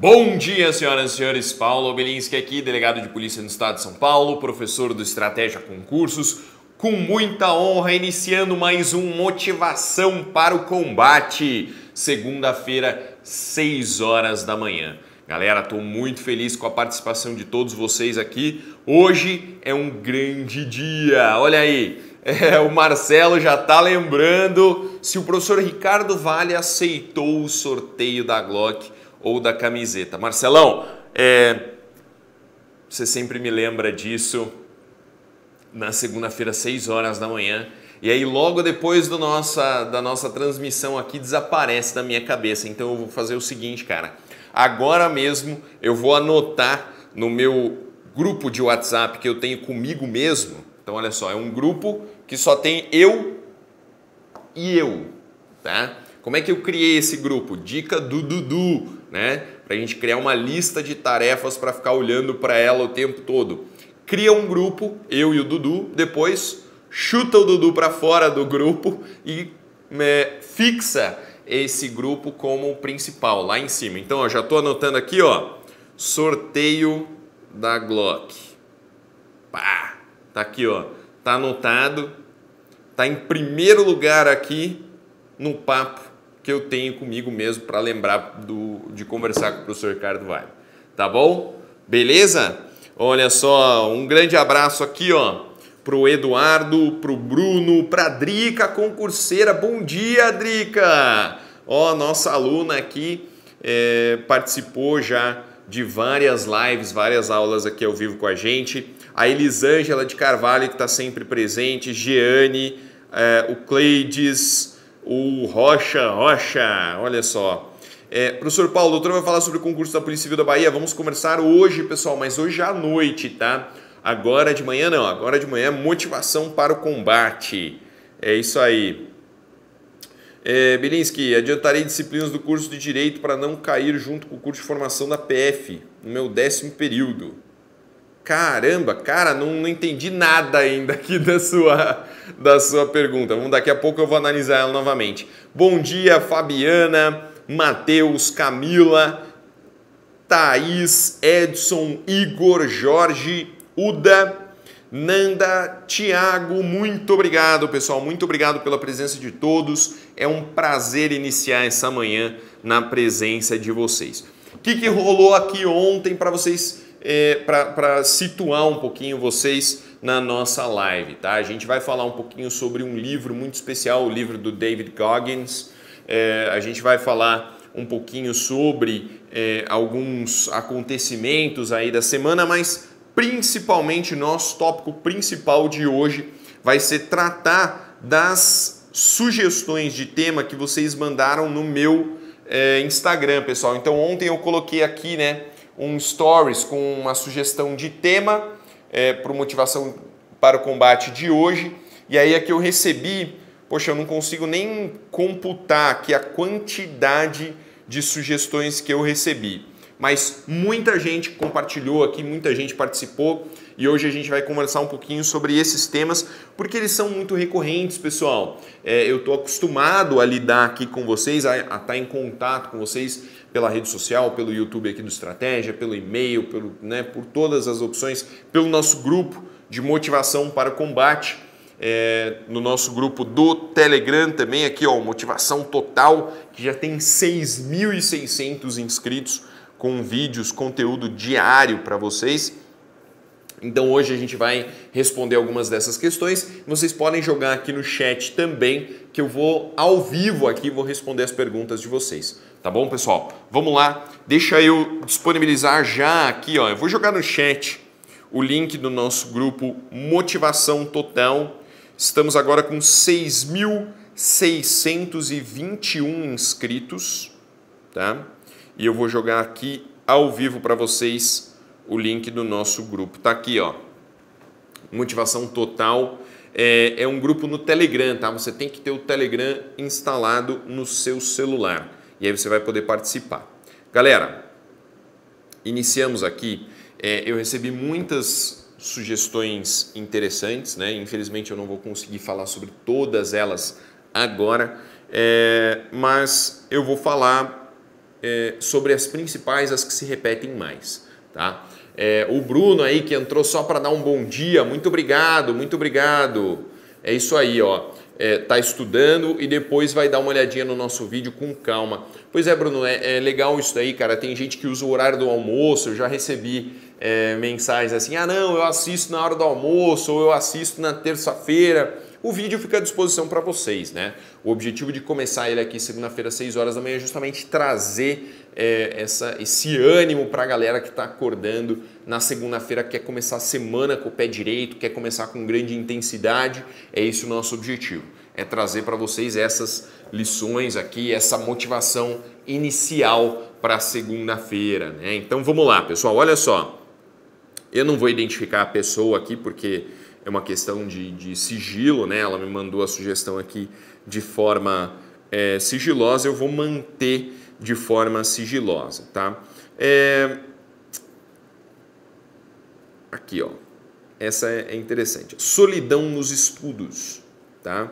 Bom dia, senhoras e senhores, Paulo Bilynsky aqui, delegado de polícia no estado de São Paulo, professor do Estratégia Concursos, com muita honra, iniciando mais um Motivação para o Combate, segunda-feira, 6 horas da manhã. Galera, estou muito feliz com a participação de todos vocês aqui, hoje é um grande dia, olha aí, o Marcelo já está lembrando se o professor Ricardo Vale aceitou o sorteio da Glock ou da camiseta. Marcelão, você sempre me lembra disso na segunda-feira, 6 horas da manhã, e aí logo depois da nossa transmissão aqui desaparece da minha cabeça. Então eu vou fazer o seguinte, cara, agora mesmo eu vou anotar no meu grupo de WhatsApp que eu tenho comigo mesmo. Então olha só, é um grupo que só tem eu e eu, tá? Como é que eu criei esse grupo? Dica do Dudu, né? Pra gente criar uma lista de tarefas para ficar olhando para ela o tempo todo. Cria um grupo, eu e o Dudu, depois chuta o Dudu para fora do grupo e fixa esse grupo como o principal, lá em cima. Então, ó, já tô anotando aqui, ó, sorteio da Glock. Pá, tá aqui, ó, tá anotado, tá em primeiro lugar aqui no papo que eu tenho comigo mesmo para lembrar de conversar com o professor Ricardo Vale. Tá bom? Beleza? Olha só, um grande abraço aqui, ó, pro Eduardo, pro Bruno, pra Drica, concurseira. Bom dia, Drica! Ó, nossa aluna aqui participou já de várias lives, várias aulas aqui ao vivo com a gente. A Elisângela de Carvalho, que tá sempre presente, Giane, o Cleides, o Rocha, olha só. Professor Paulo, o doutor vai falar sobre o concurso da Polícia Civil da Bahia. Vamos conversar hoje, pessoal, mas hoje à noite, tá? Agora de manhã não, agora de manhã motivação para o combate. É isso aí. Bilynsky, adiantarei disciplinas do curso de Direito para não cair junto com o curso de formação da PF, no meu 10º período. Caramba, cara, não entendi nada ainda aqui da sua pergunta. Vamos, daqui a pouco eu vou analisar ela novamente. Bom dia, Fabiana, Matheus, Camila, Thaís, Edson, Igor, Jorge, Uda, Nanda, Tiago. Muito obrigado, pessoal. Muito obrigado pela presença de todos. É um prazer iniciar essa manhã na presença de vocês. O que rolou aqui ontem para vocês... para situar um pouquinho vocês na nossa live, tá? A gente vai falar um pouquinho sobre um livro muito especial, o livro do David Goggins. A gente vai falar um pouquinho sobre alguns acontecimentos aí da semana, mas principalmente nosso tópico principal de hoje vai ser tratar das sugestões de tema que vocês mandaram no meu Instagram, pessoal. Então ontem eu coloquei aqui, né, um stories com uma sugestão de tema para Motivação para o Combate de hoje. E aí é que eu recebi, poxa, eu não consigo nem computar aqui a quantidade de sugestões que eu recebi. Mas muita gente compartilhou aqui, muita gente participou e hoje a gente vai conversar um pouquinho sobre esses temas porque eles são muito recorrentes, pessoal. Eu estou acostumado a lidar aqui com vocês, a estar em contato com vocês pela rede social, pelo YouTube aqui do Estratégia, pelo e-mail, por todas as opções, pelo nosso grupo de Motivação para o Combate, no nosso grupo do Telegram também, aqui ó, Motivação Total, que já tem 6.600 inscritos, com vídeos, conteúdo diário para vocês. Então hoje a gente vai responder algumas dessas questões. Vocês podem jogar aqui no chat também, que eu vou ao vivo aqui, vou responder as perguntas de vocês. Tá bom, pessoal? Vamos lá. Deixa eu disponibilizar já aqui, ó. Eu vou jogar no chat o link do nosso grupo Motivação Total. Estamos agora com 6.621 inscritos, tá? E eu vou jogar aqui ao vivo para vocês o link do nosso grupo. Tá aqui, ó. Motivação Total. É um grupo no Telegram, tá? Você tem que ter o Telegram instalado no seu celular. E aí você vai poder participar. Galera, iniciamos aqui. Eu recebi muitas sugestões interessantes, né? Infelizmente eu não vou conseguir falar sobre todas elas agora, mas eu vou falar sobre as principais, as que se repetem mais, tá? O Bruno aí que entrou só para dar um bom dia, muito obrigado, muito obrigado. É isso aí, ó. Tá estudando e depois vai dar uma olhadinha no nosso vídeo com calma. Pois é, Bruno, é legal isso daí, cara. Tem gente que usa o horário do almoço. Eu já recebi mensagens assim: ah, não, eu assisto na hora do almoço, ou eu assisto na terça-feira. O vídeo fica à disposição para vocês, né? O objetivo de começar ele aqui segunda-feira, 6 horas da manhã, é justamente trazer esse ânimo para a galera que está acordando na segunda-feira, quer começar a semana com o pé direito, quer começar com grande intensidade. É esse o nosso objetivo, é trazer para vocês essas lições aqui, essa motivação inicial para a segunda-feira, né? Então vamos lá, pessoal, olha só. Eu não vou identificar a pessoa aqui porque... é uma questão de sigilo, né? Ela me mandou a sugestão aqui de forma sigilosa, eu vou manter de forma sigilosa, tá? Aqui, ó. Essa é interessante. Solidão nos estudos, tá?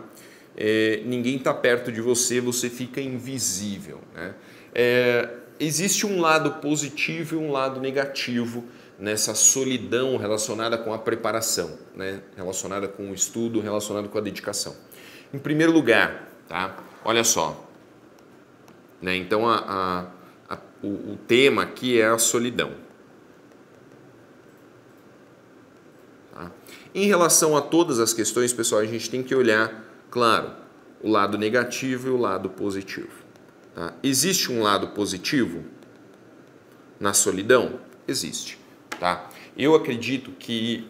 Ninguém tá perto de você, você fica invisível, né? Existe um lado positivo e um lado negativo nessa solidão relacionada com a preparação, né? Relacionada com o estudo, relacionada com a dedicação. Em primeiro lugar, tá? Olha só, né? Então o tema aqui é a solidão. Tá? Em relação a todas as questões, pessoal, a gente tem que olhar, claro, o lado negativo e o lado positivo. Tá? Existe um lado positivo na solidão? Existe. Tá? Eu acredito que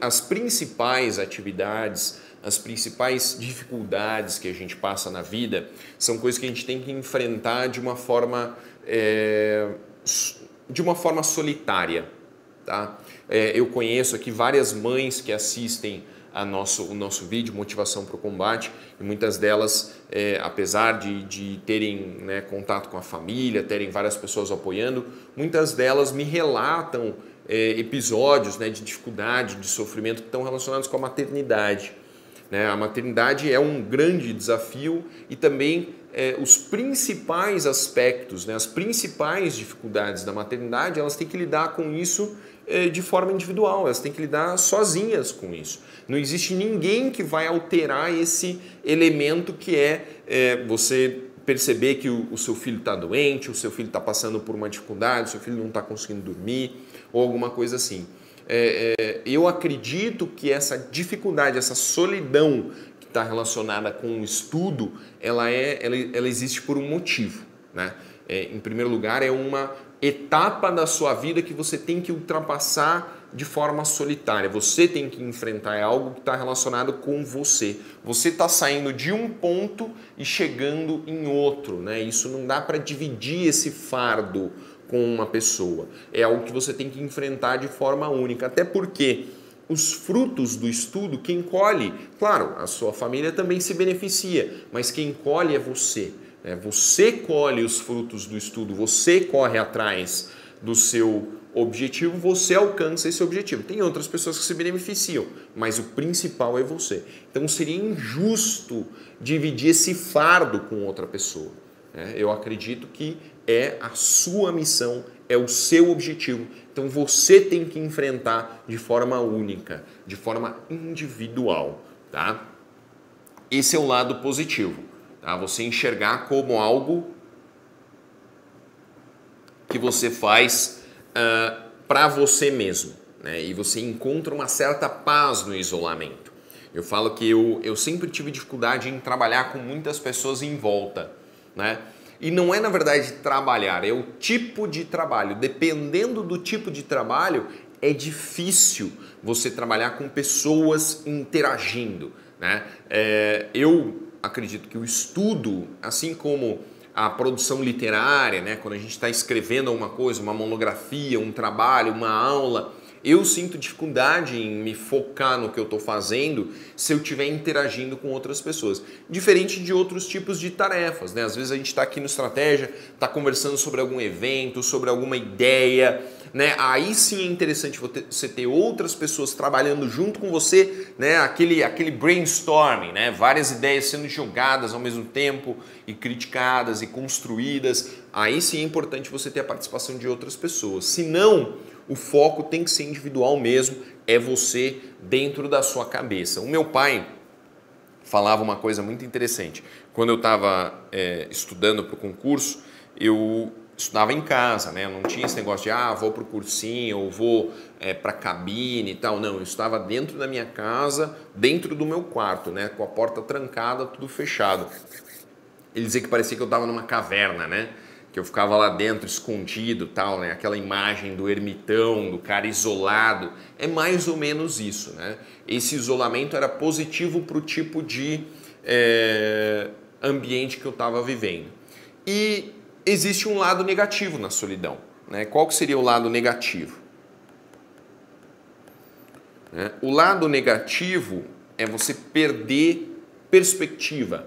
as principais atividades, as principais dificuldades que a gente passa na vida são coisas que a gente tem que enfrentar de uma forma solitária. Tá? Eu conheço aqui várias mães que assistem o nosso vídeo Motivação para o Combate, e muitas delas, apesar de terem, né, contato com a família, terem várias pessoas apoiando, muitas delas me relatam episódios, né, de dificuldade, de sofrimento que estão relacionados com a maternidade, né? A maternidade é um grande desafio e também os principais aspectos, né, as principais dificuldades da maternidade, elas têm que lidar com isso de forma individual, elas têm que lidar sozinhas com isso. Não existe ninguém que vai alterar esse elemento que é você perceber que o seu filho está doente, o seu filho está passando por uma dificuldade, o seu filho não está conseguindo dormir ou alguma coisa assim. Eu acredito que essa dificuldade, essa solidão que está relacionada com o estudo, ela existe por um motivo, né? Em primeiro lugar, é uma etapa da sua vida que você tem que ultrapassar de forma solitária. Você tem que enfrentar algo que está relacionado com você. Você está saindo de um ponto e chegando em outro, né? Isso não dá para dividir esse fardo com uma pessoa. É algo que você tem que enfrentar de forma única. Até porque os frutos do estudo, quem colhe, claro, a sua família também se beneficia, mas quem colhe é você. Você colhe os frutos do estudo, você corre atrás do seu objetivo, você alcança esse objetivo. Tem outras pessoas que se beneficiam, mas o principal é você. Então seria injusto dividir esse fardo com outra pessoa. Eu acredito que é a sua missão, é o seu objetivo. Então você tem que enfrentar de forma única, de forma individual. Tá? Esse é o lado positivo. Tá? Você enxergar como algo que você faz para você mesmo, né? E você encontra uma certa paz no isolamento. Eu falo que eu sempre tive dificuldade em trabalhar com muitas pessoas em volta, né? E não é, na verdade, trabalhar, é o tipo de trabalho. Dependendo do tipo de trabalho, é difícil você trabalhar com pessoas interagindo, né? Eu acredito que o estudo, assim como a produção literária, né, quando a gente está escrevendo alguma coisa, uma monografia, um trabalho, uma aula, eu sinto dificuldade em me focar no que eu estou fazendo se eu estiver interagindo com outras pessoas. Diferente de outros tipos de tarefas, né? Às vezes a gente está aqui no Estratégia, está conversando sobre algum evento, sobre alguma ideia, né? Aí sim é interessante você ter outras pessoas trabalhando junto com você, né? Aquele brainstorming, né? Várias ideias sendo jogadas ao mesmo tempo e criticadas e construídas aí sim é importante você ter a participação de outras pessoas. Se não, o foco tem que ser individual mesmo, é você dentro da sua cabeça. O meu pai falava uma coisa muito interessante. Quando eu estava estudando para o concurso, eu estudava em casa, né? Eu não tinha esse negócio de vou para o cursinho ou vou para a cabine e tal. Não, eu estava dentro da minha casa, dentro do meu quarto, né? Com a porta trancada, tudo fechado. Ele dizia que parecia que eu estava numa caverna, né? Que eu ficava lá dentro, escondido, tal, né? Aquela imagem do ermitão, do cara isolado. É mais ou menos isso, né? Esse isolamento era positivo para o tipo de ambiente que eu estava vivendo. E existe um lado negativo na solidão, né? Qual que seria o lado negativo? Né? O lado negativo é você perder perspectiva,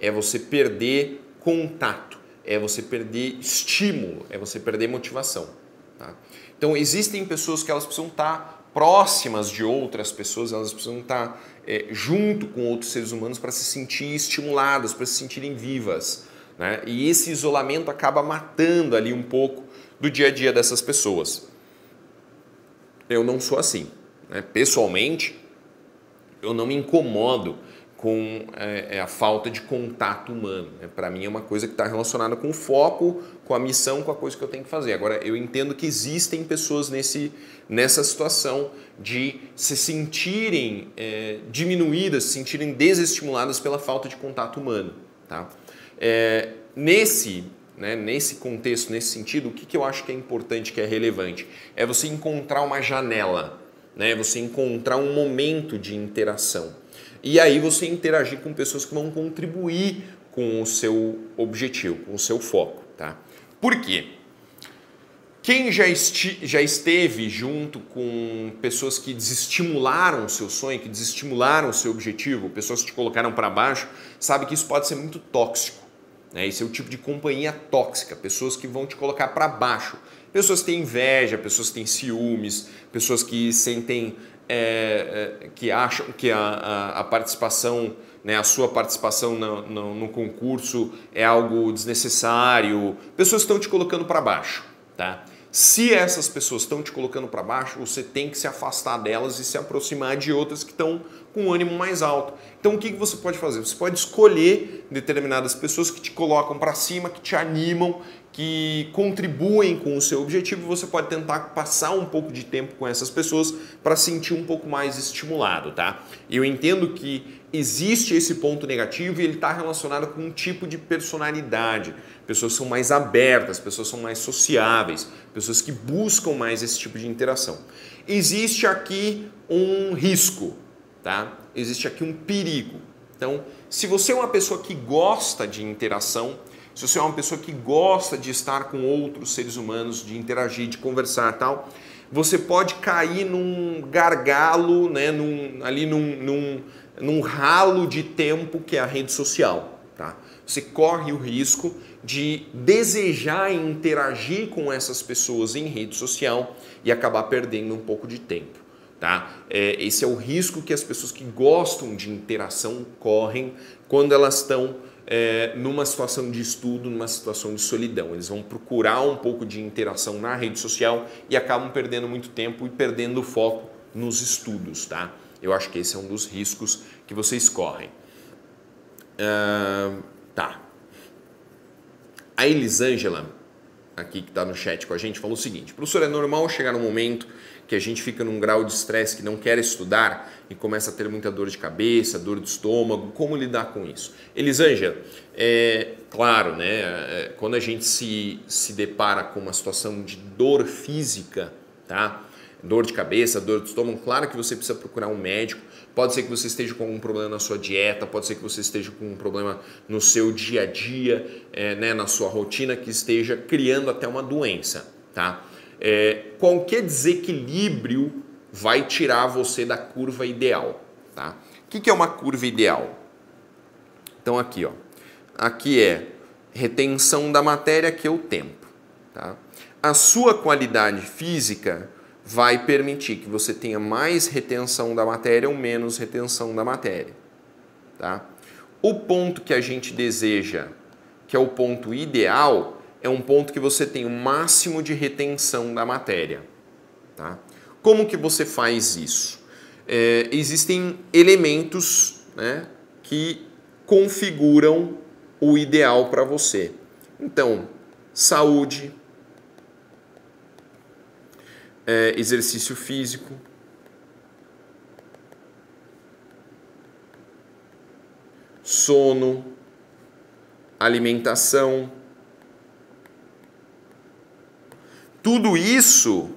é você perder contato, é você perder estímulo, é você perder motivação. Tá? Então, existem pessoas que elas precisam estar próximas de outras pessoas, elas precisam estar junto com outros seres humanos para se sentir estimuladas, para se sentirem vivas. Né? E esse isolamento acaba matando ali um pouco do dia a dia dessas pessoas. Eu não sou assim. Né? Pessoalmente, eu não me incomodo com a falta de contato humano. Né? Para mim é uma coisa que está relacionada com o foco, com a missão, com a coisa que eu tenho que fazer. Agora, eu entendo que existem pessoas nessa situação de se sentirem diminuídas, se sentirem desestimuladas pela falta de contato humano. Tá? Nesse contexto, nesse sentido, o que eu acho que é importante, que é relevante? É você encontrar uma janela, né? Você encontrar um momento de interação. E aí você interagir com pessoas que vão contribuir com o seu objetivo, com o seu foco, tá? Por quê? Quem já esteve junto com pessoas que desestimularam o seu sonho, que desestimularam o seu objetivo, pessoas que te colocaram para baixo, sabe que isso pode ser muito tóxico, né? Esse é o tipo de companhia tóxica, pessoas que vão te colocar para baixo. Pessoas que têm inveja, pessoas que têm ciúmes, pessoas que sentem... que acham que a participação, né, a sua participação no concurso é algo desnecessário. Pessoas estão te colocando para baixo, tá? Se essas pessoas estão te colocando para baixo, você tem que se afastar delas e se aproximar de outras que estão com ânimo mais alto. Então o que você pode fazer? Você pode escolher determinadas pessoas que te colocam para cima, que te animam, que contribuem com o seu objetivo. Você pode tentar passar um pouco de tempo com essas pessoas para sentir um pouco mais estimulado, tá? Eu entendo que existe esse ponto negativo e ele está relacionado com um tipo de personalidade. Pessoas são mais abertas, pessoas são mais sociáveis, pessoas que buscam mais esse tipo de interação. Existe aqui um risco, tá? Existe aqui um perigo. Então, se você é uma pessoa que gosta de interação, se você é uma pessoa que gosta de estar com outros seres humanos, de interagir, de conversar e tal, você pode cair num gargalo, né, num ralo de tempo que é a rede social. Tá? Você corre o risco de desejar interagir com essas pessoas em rede social e acabar perdendo um pouco de tempo. Tá? Esse é o risco que as pessoas que gostam de interação correm quando elas estão... numa situação de estudo, numa situação de solidão. Eles vão procurar um pouco de interação na rede social e acabam perdendo muito tempo e perdendo o foco nos estudos, tá? Eu acho que esse é um dos riscos que vocês correm. Tá. A Elisângela, aqui que está no chat com a gente, falou o seguinte: professor, é normal chegar num momento que a gente fica num grau de estresse que não quer estudar e começa a ter muita dor de cabeça, dor de estômago, como lidar com isso? Elisângela, claro, né? Quando a gente se depara com uma situação de dor física, tá? Dor de cabeça, dor de estômago, claro que você precisa procurar um médico. Pode ser que você esteja com algum problema na sua dieta, pode ser que você esteja com um problema no seu dia a dia, né? Na sua rotina, que esteja criando até uma doença, tá? Qualquer desequilíbrio vai tirar você da curva ideal, tá? O que é uma curva ideal? Então aqui, ó, aqui é retenção da matéria, que é o tempo, tá? A sua qualidade física vai permitir que você tenha mais retenção da matéria ou menos retenção da matéria, tá? O ponto que a gente deseja, que é o ponto ideal, é um ponto que você tem o máximo de retenção da matéria. Tá? Como que você faz isso? Existem elementos, né, que configuram o ideal para você. Então, saúde, exercício físico, sono, alimentação. Tudo isso,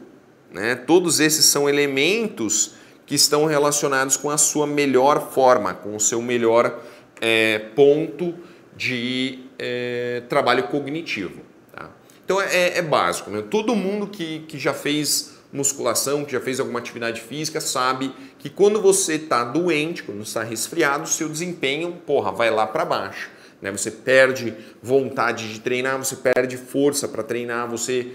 né, todos esses são elementos que estão relacionados com a sua melhor forma, com o seu melhor ponto de trabalho cognitivo. Tá? Então é básico, né? Todo mundo que já fez musculação, que já fez alguma atividade física, sabe que quando você está doente, quando está resfriado, seu desempenho, porra, vai lá para baixo. Né? Você perde vontade de treinar, você perde força para treinar, você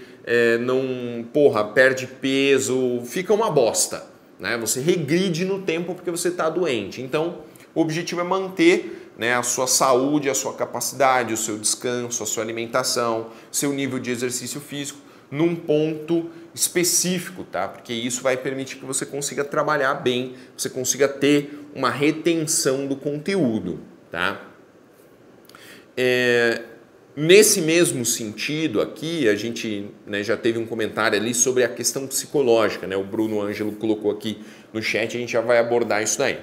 perde peso, fica uma bosta. Né? Você regride no tempo porque você está doente. Então, o objetivo é manter, né, a sua saúde, a sua capacidade, o seu descanso, a sua alimentação, seu nível de exercício físico num ponto específico, tá? Porque isso vai permitir que você consiga trabalhar bem, você consiga ter uma retenção do conteúdo, tá? Nesse mesmo sentido aqui, a gente, né, já teve um comentário ali sobre a questão psicológica, né? O Bruno Ângelo colocou aqui no chat, a gente já vai abordar isso daí.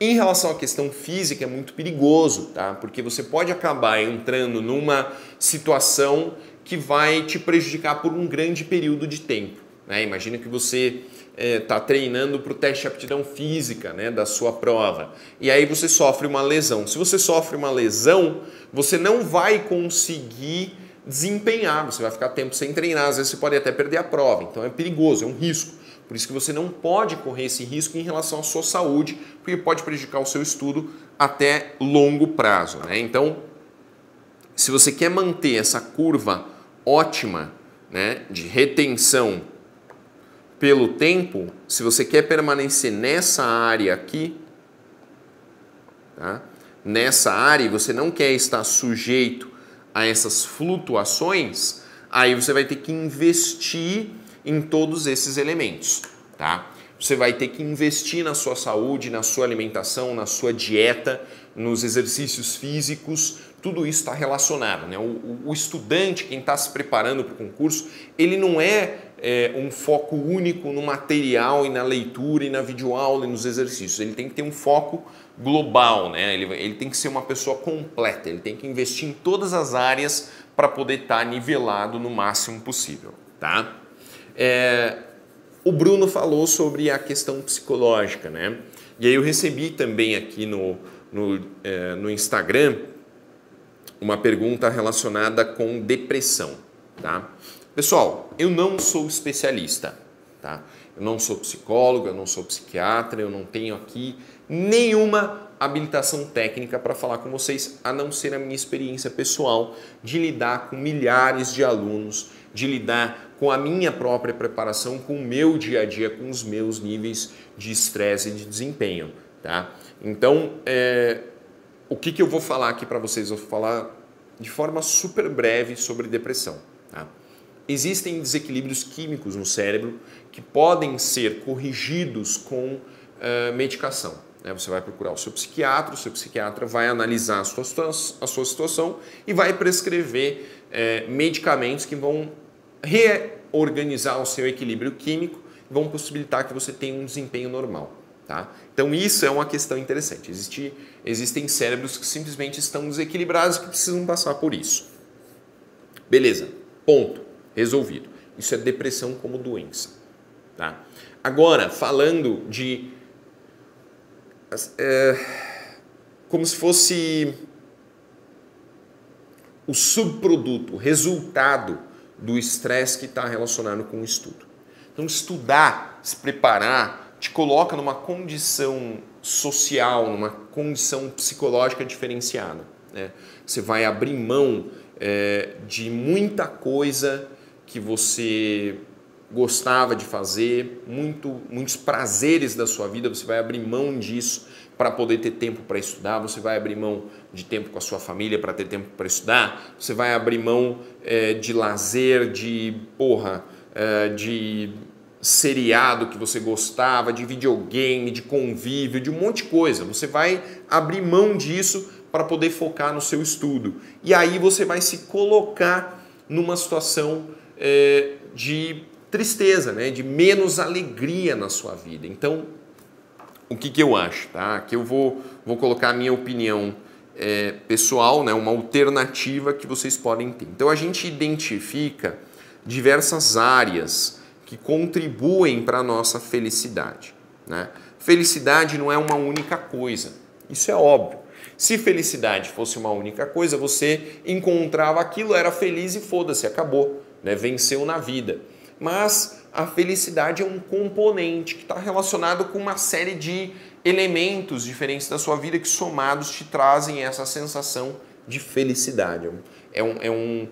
Em relação à questão física, é muito perigoso, tá? Porque você pode acabar entrando numa situação que vai te prejudicar por um grande período de tempo. Né? Imagina que você está treinando para o teste de aptidão física, né, da sua prova, e aí você sofre uma lesão. Se você sofre uma lesão, você não vai conseguir desempenhar, você vai ficar tempo sem treinar, às vezes você pode até perder a prova, então é perigoso, é um risco. Por isso que você não pode correr esse risco em relação à sua saúde, porque pode prejudicar o seu estudo até longo prazo. Né? Então, se você quer manter essa curva ótima, né, de retenção pelo tempo, se você quer permanecer nessa área aqui, tá? Nessa área, e você não quer estar sujeito a essas flutuações, aí você vai ter que investir em todos esses elementos, tá? Você vai ter que investir na sua saúde, na sua alimentação, na sua dieta, nos exercícios físicos. Tudo isso está relacionado, né? O estudante, quem está se preparando para o concurso, ele não é um foco único no material e na leitura e na videoaula e nos exercícios. Ele tem que ter um foco global, né? Ele tem que ser uma pessoa completa, ele tem que investir em todas as áreas para poder estar nivelado no máximo possível, tá? O Bruno falou sobre a questão psicológica, né? E aí eu recebi também aqui no Instagram uma pergunta relacionada com depressão, tá? Pessoal, eu não sou especialista, tá? Eu não sou psicólogo, eu não sou psiquiatra, eu não tenho aqui nenhuma habilitação técnica para falar com vocês, a não ser a minha experiência pessoal de lidar com milhares de alunos, de lidar com a minha própria preparação, com o meu dia a dia, com os meus níveis de estresse e de desempenho, tá? Então, o que eu vou falar aqui para vocês? Eu vou falar de forma super breve sobre depressão. Tá? Existem desequilíbrios químicos no cérebro que podem ser corrigidos com medicação. Né? Você vai procurar o seu psiquiatra vai analisar a sua situação e vai prescrever medicamentos que vão reorganizar o seu equilíbrio químico e vão possibilitar que você tenha um desempenho normal. Tá? Então isso é uma questão interessante. Existem cérebros que simplesmente estão desequilibrados e que precisam passar por isso. Beleza, ponto, resolvido. Isso é depressão como doença. Tá? Agora, falando de... como se fosse o subproduto, o resultado do estresse que está relacionado com o estudo. Então estudar, se preparar, te coloca numa condição social, numa condição psicológica diferenciada. Né? Você vai abrir mão de muita coisa que você gostava de fazer, muitos prazeres da sua vida, você vai abrir mão disso para poder ter tempo para estudar, você vai abrir mão de tempo com a sua família para ter tempo para estudar, você vai abrir mão de lazer, de seriado que você gostava, de videogame, de convívio, de um monte de coisa. Você vai abrir mão disso para poder focar no seu estudo. E aí você vai se colocar numa situação de tristeza, né? De menos alegria na sua vida. Então, o que eu acho? Tá? Que eu vou colocar a minha opinião pessoal, né? Uma alternativa que vocês podem ter. Então, a gente identifica diversas áreas que contribuem para a nossa felicidade, né? Felicidade não é uma única coisa, isso é óbvio. Se felicidade fosse uma única coisa, você encontrava aquilo, era feliz e foda-se, acabou, né? Venceu na vida. Mas a felicidade é um componente que está relacionado com uma série de elementos diferentes da sua vida que somados te trazem essa sensação de felicidade. É um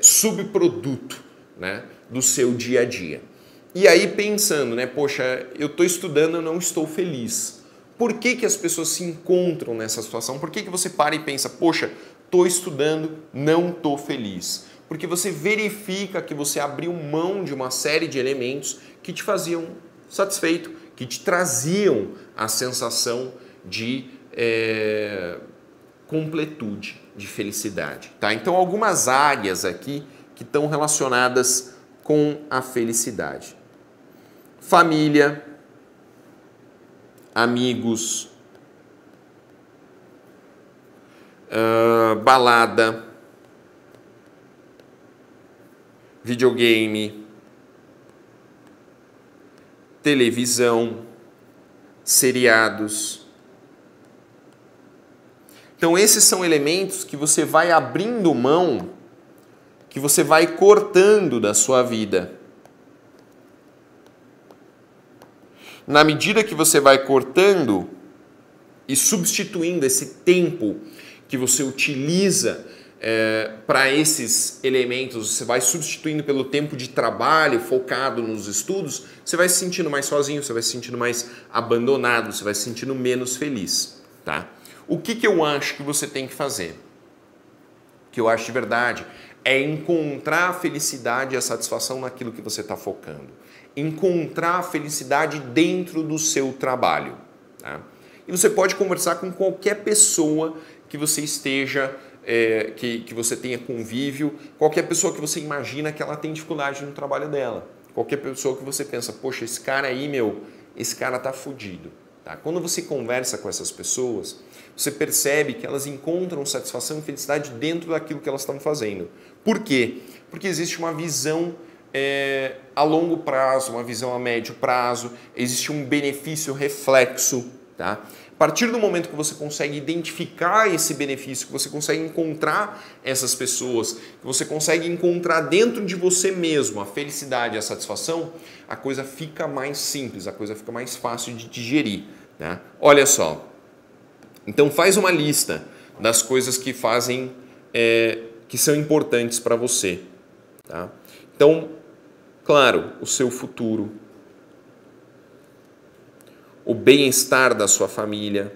subproduto, né, do seu dia a dia. E aí pensando, né, poxa, eu estou estudando, eu não estou feliz. Por que que as pessoas se encontram nessa situação? Por que que você para e pensa, poxa, estou estudando, não estou feliz? Porque você verifica que você abriu mão de uma série de elementos que te faziam satisfeito, que te traziam a sensação de completude, de felicidade. Tá? Então, algumas áreas aqui que estão relacionadas com a felicidade. Família, amigos, balada, videogame, televisão, seriados. Então esses são elementos que você vai abrindo mão, que você vai cortando da sua vida. Na medida que você vai cortando e substituindo esse tempo que você utiliza para esses elementos, você vai substituindo pelo tempo de trabalho focado nos estudos, você vai se sentindo mais sozinho, você vai se sentindo mais abandonado, você vai se sentindo menos feliz, tá? O que eu acho que você tem que fazer? O que eu acho de verdade é encontrar a felicidade e a satisfação naquilo que você está focando. Encontrar a felicidade dentro do seu trabalho, tá? E você pode conversar com qualquer pessoa que você esteja... que você tenha convívio, qualquer pessoa que você imagina que ela tem dificuldade no trabalho dela, qualquer pessoa que você pensa, poxa, esse cara aí, meu, esse cara tá fudido. Tá? Quando você conversa com essas pessoas, você percebe que elas encontram satisfação e felicidade dentro daquilo que elas estão fazendo. Por quê? Porque existe uma visão a longo prazo, uma visão a médio prazo, existe um benefício reflexo, tá? A partir do momento que você consegue identificar esse benefício, que você consegue encontrar essas pessoas, que você consegue encontrar dentro de você mesmo a felicidade e a satisfação, a coisa fica mais simples, a coisa fica mais fácil de digerir, né? Olha só, então faz uma lista das coisas que fazem, que são importantes para você, tá? Então, claro, o seu futuro, o bem-estar da sua família,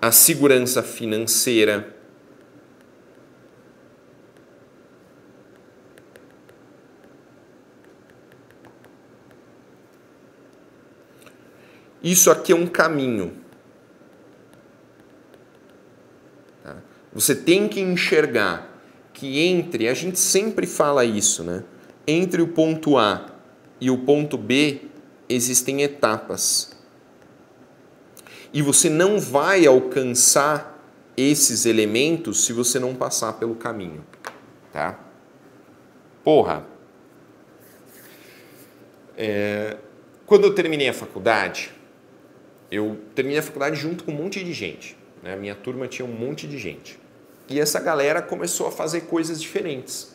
a segurança financeira, isso aqui é um caminho. Tá? Você tem que enxergar que entre, a gente sempre fala isso, né? Entre o ponto A e o ponto B existem etapas. E você não vai alcançar esses elementos se você não passar pelo caminho, tá? Porra! Quando eu terminei a faculdade, eu terminei a faculdade junto com um monte de gente, né? Minha turma tinha um monte de gente. E essa galera começou a fazer coisas diferentes.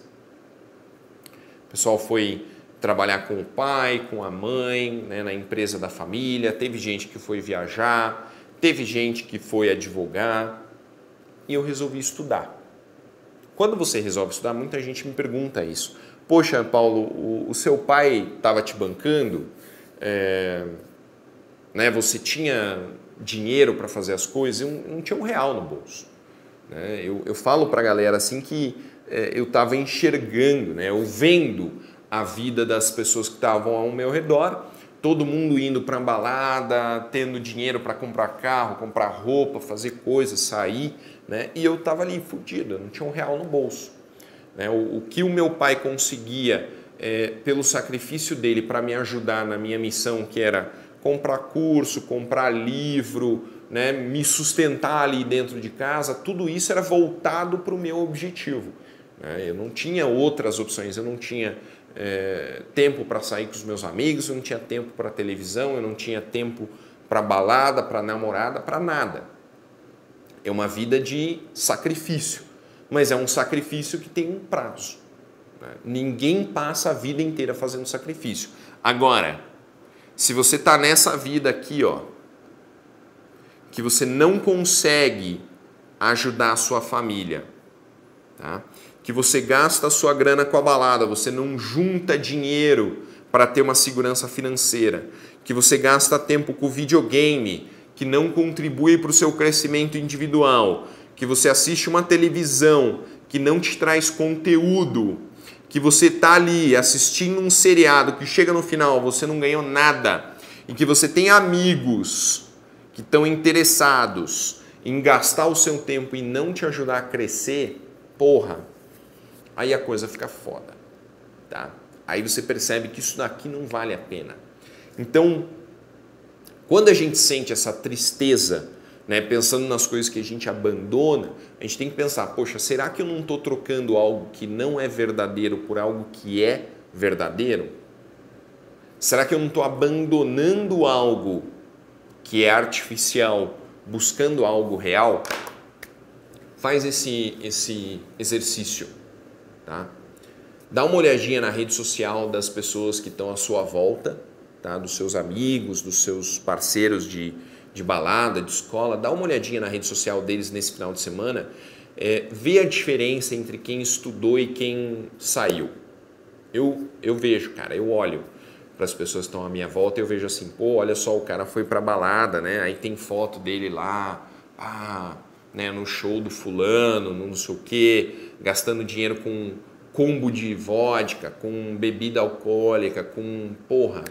O pessoal foi trabalhar com o pai, com a mãe, né, na empresa da família. Teve gente que foi viajar, teve gente que foi advogar. E eu resolvi estudar. Quando você resolve estudar, muita gente me pergunta isso. Poxa, Paulo, o seu pai estava te bancando? Né, você tinha dinheiro para fazer as coisas? Eu não tinha R$1 no bolso. Né? Eu falo para a galera assim que eu estava enxergando, né, eu vendo a vida das pessoas que estavam ao meu redor, todo mundo indo para balada, tendo dinheiro para comprar carro, comprar roupa, fazer coisas, sair, né? E eu estava ali fudido, eu não tinha R$1 no bolso. Né? O que o meu pai conseguia pelo sacrifício dele para me ajudar na minha missão, que era comprar curso, comprar livro, né, me sustentar ali dentro de casa, tudo isso era voltado para o meu objetivo. Né? Eu não tinha outras opções, eu não tinha tempo para sair com os meus amigos, eu não tinha tempo para televisão, eu não tinha tempo para balada, para namorada, para nada. É uma vida de sacrifício, mas é um sacrifício que tem um prazo. Né? Ninguém passa a vida inteira fazendo sacrifício. Agora, se você está nessa vida aqui, ó, que você não consegue ajudar a sua família, tá? Que você gasta a sua grana com a balada, você não junta dinheiro para ter uma segurança financeira, que você gasta tempo com videogame, que não contribui para o seu crescimento individual, que você assiste uma televisão que não te traz conteúdo, que você está ali assistindo um seriado que chega no final, você não ganhou nada, e que você tem amigos que estão interessados em gastar o seu tempo e não te ajudar a crescer, porra, aí a coisa fica foda, tá? Aí você percebe que isso daqui não vale a pena. Então, quando a gente sente essa tristeza, né, pensando nas coisas que a gente abandona, a gente tem que pensar, poxa, será que eu não estou trocando algo que não é verdadeiro por algo que é verdadeiro? Será que eu não estou abandonando algo que é artificial, buscando algo real? Faz esse exercício, tá? Dá uma olhadinha na rede social das pessoas que estão à sua volta, tá? Dos seus amigos, dos seus parceiros de balada, de escola. Dá uma olhadinha na rede social deles nesse final de semana. Vê a diferença entre quem estudou e quem saiu. Eu vejo, cara, eu olho para as pessoas que estão à minha volta e eu vejo assim, pô, olha só, o cara foi para balada, né? Aí tem foto dele lá, ah, né, no show do fulano, no não sei o quê, gastando dinheiro com combo de vodka, com bebida alcoólica, com porra,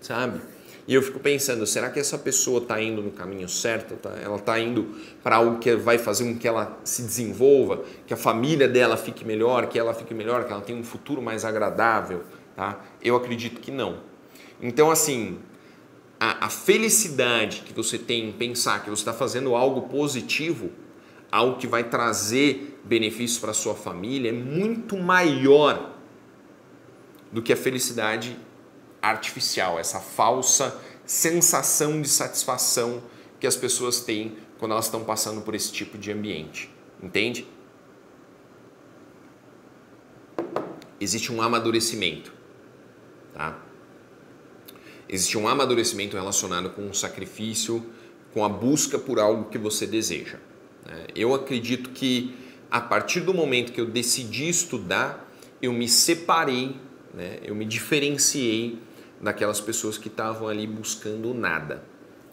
sabe? E eu fico pensando, será que essa pessoa está indo no caminho certo? Ela está indo para algo que vai fazer com que ela se desenvolva, que a família dela fique melhor, que ela fique melhor, que ela tenha um futuro mais agradável, tá? Eu acredito que não. Então, assim, a felicidade que você tem em pensar que você está fazendo algo positivo, algo que vai trazer benefícios para a sua família, é muito maior do que a felicidade artificial, essa falsa sensação de satisfação que as pessoas têm quando elas estão passando por esse tipo de ambiente. Entende? Existe um amadurecimento, tá? Existe um amadurecimento relacionado com o sacrifício, com a busca por algo que você deseja. Eu acredito que a partir do momento que eu decidi estudar, eu me separei, né? Eu me diferenciei daquelas pessoas que estavam ali buscando nada,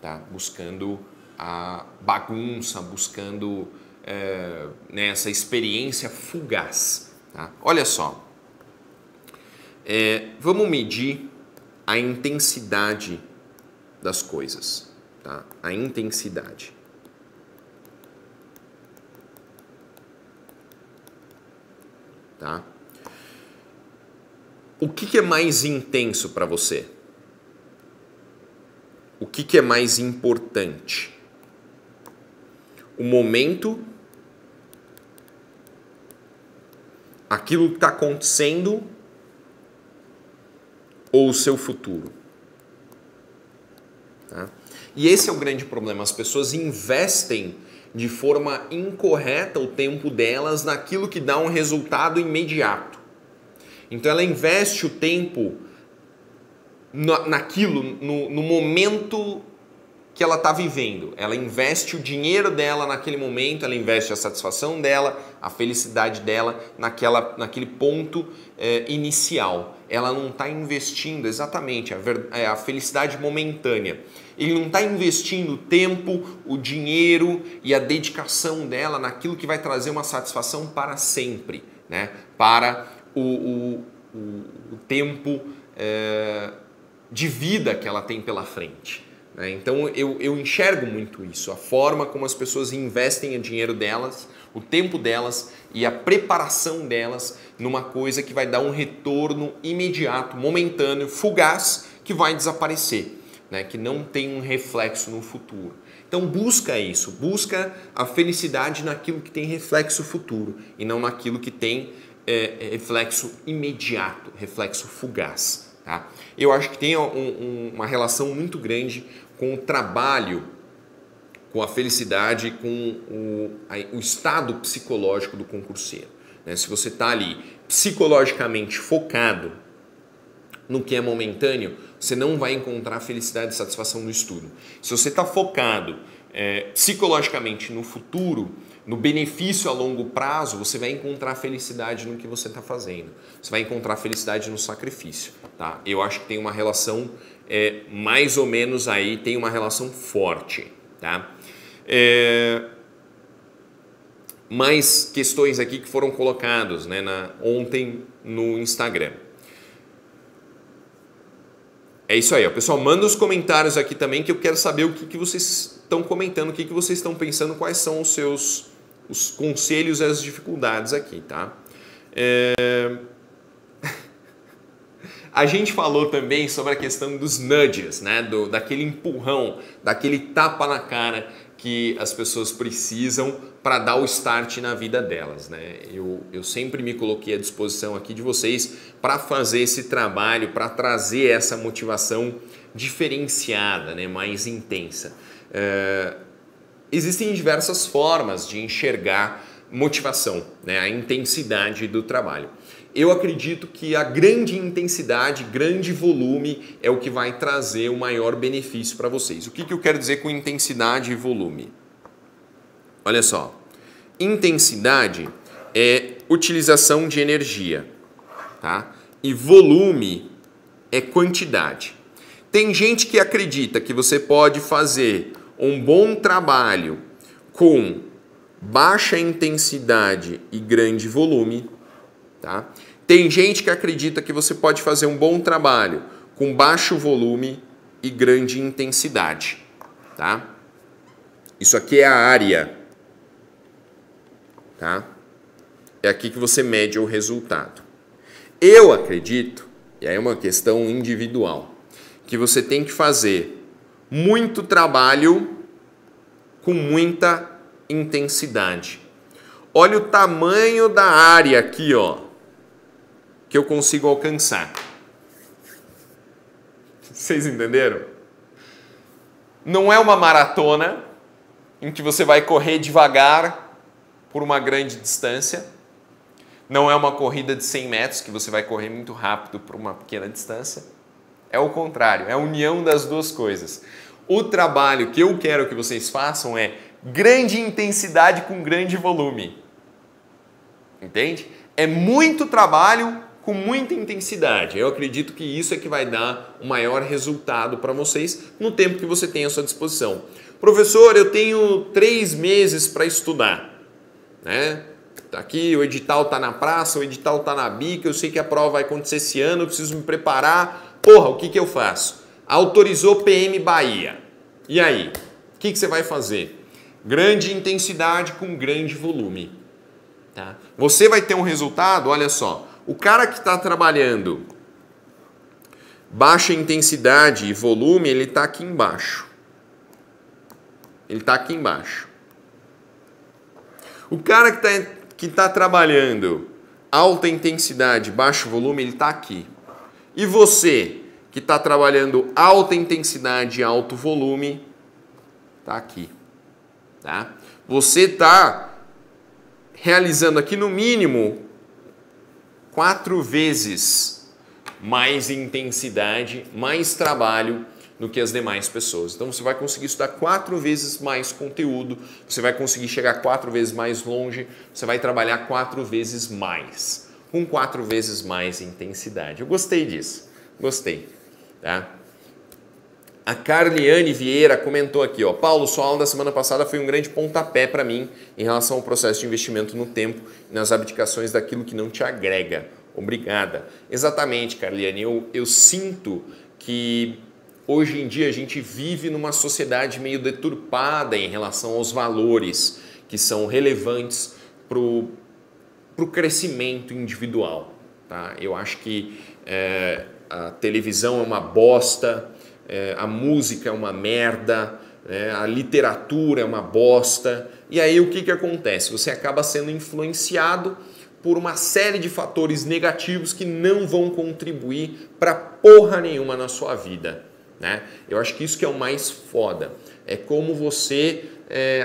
tá? Buscando a bagunça, buscando né, essa experiência fugaz. Tá? Olha só, vamos medir a intensidade das coisas, tá? A intensidade. Tá? O que é mais intenso para você? O que é mais importante? O momento, aquilo que está acontecendo ou o seu futuro? Tá? E esse é o grande problema. As pessoas investem de forma incorreta o tempo delas naquilo que dá um resultado imediato. Então ela investe o tempo naquilo, no momento que ela está vivendo. Ela investe o dinheiro dela naquele momento, ela investe a satisfação dela, a felicidade dela naquele ponto inicial. Ela não está investindo exatamente a felicidade momentânea. Ele não está investindo o tempo, o dinheiro e a dedicação dela naquilo que vai trazer uma satisfação para sempre, né? Para o tempo de vida que ela tem pela frente. Né? Então eu enxergo muito isso, a forma como as pessoas investem o dinheiro delas, o tempo delas e a preparação delas numa coisa que vai dar um retorno imediato, momentâneo, fugaz, que vai desaparecer. Né, que não tem um reflexo no futuro. Então busca isso, busca a felicidade naquilo que tem reflexo futuro e não naquilo que tem reflexo imediato, reflexo fugaz. Tá? Eu acho que tem uma relação muito grande com o trabalho, com a felicidade, com o estado psicológico do concurseiro. Né? Se você está ali psicologicamente focado no que é momentâneo, você não vai encontrar felicidade e satisfação no estudo. Se você está focado psicologicamente no futuro, no benefício a longo prazo, você vai encontrar felicidade no que você está fazendo. Você vai encontrar felicidade no sacrifício. Tá? Eu acho que tem uma relação mais ou menos aí, tem uma relação forte. Tá? Mais questões aqui que foram colocadas, né, ontem no Instagram. É isso aí, ó. Pessoal, manda os comentários aqui também que eu quero saber o que vocês estão comentando, o que vocês estão pensando, quais são os conselhos e as dificuldades aqui, tá? A gente falou também sobre a questão dos nudges, né? Daquele empurrão, daquele tapa na cara que as pessoas precisam para dar o start na vida delas, né? Eu sempre me coloquei à disposição aqui de vocês para fazer esse trabalho, para trazer essa motivação diferenciada, né? Mais intensa. Existem diversas formas de enxergar motivação, né? A intensidade do trabalho. Eu acredito que a grande intensidade, grande volume é o que vai trazer o maior benefício para vocês. O que eu quero dizer com intensidade e volume? Olha só, intensidade é utilização de energia, tá? E volume é quantidade. Tem gente que acredita que você pode fazer um bom trabalho com baixa intensidade e grande volume. Tá? Tem gente que acredita que você pode fazer um bom trabalho com baixo volume e grande intensidade. Tá? Isso aqui é a área. Tá? É aqui que você mede o resultado. Eu acredito, e aí é uma questão individual, que você tem que fazer muito trabalho com muita intensidade. Olha o tamanho da área aqui, ó, que eu consigo alcançar. Vocês entenderam? Não é uma maratona em que você vai correr devagar por uma grande distância. Não é uma corrida de 100 metros que você vai correr muito rápido por uma pequena distância. É o contrário, é a união das duas coisas. O trabalho que eu quero que vocês façam é grande intensidade com grande volume. Entende? É muito trabalho com muita intensidade. Eu acredito que isso é que vai dar o maior resultado para vocês no tempo que você tem à sua disposição. Professor, eu tenho 3 meses para estudar, né? Tá aqui, o edital tá na praça, o edital tá na bica, eu sei que a prova vai acontecer esse ano, eu preciso me preparar. Porra, o que eu faço? Autorizou PM Bahia. E aí? O que você vai fazer? Grande intensidade com grande volume. Tá? Você vai ter um resultado, olha só, o cara que está trabalhando baixa intensidade e volume, ele está aqui embaixo. Ele está aqui embaixo. O cara que tá trabalhando alta intensidade, baixo volume, ele está aqui. E você que está trabalhando alta intensidade e alto volume, está aqui. Tá? Você está realizando aqui no mínimo 4 vezes mais intensidade, mais trabalho do que as demais pessoas. Então você vai conseguir estudar 4 vezes mais conteúdo, você vai conseguir chegar 4 vezes mais longe, você vai trabalhar 4 vezes mais, com 4 vezes mais intensidade. Eu gostei disso, gostei, tá? A Carliane Vieira comentou aqui, ó, Paulo, sua aula da semana passada foi um grande pontapé para mim em relação ao processo de investimento no tempo e nas abdicações daquilo que não te agrega. Obrigada. Exatamente, Carliane. Eu sinto que hoje em dia a gente vive numa sociedade meio deturpada em relação aos valores que são relevantes pro crescimento individual, tá? Eu acho que a televisão é uma bosta, a música é uma merda, a literatura é uma bosta. E aí o que acontece? Você acaba sendo influenciado por uma série de fatores negativos que não vão contribuir para porra nenhuma na sua vida, né? Eu acho que isso que é o mais foda. É como você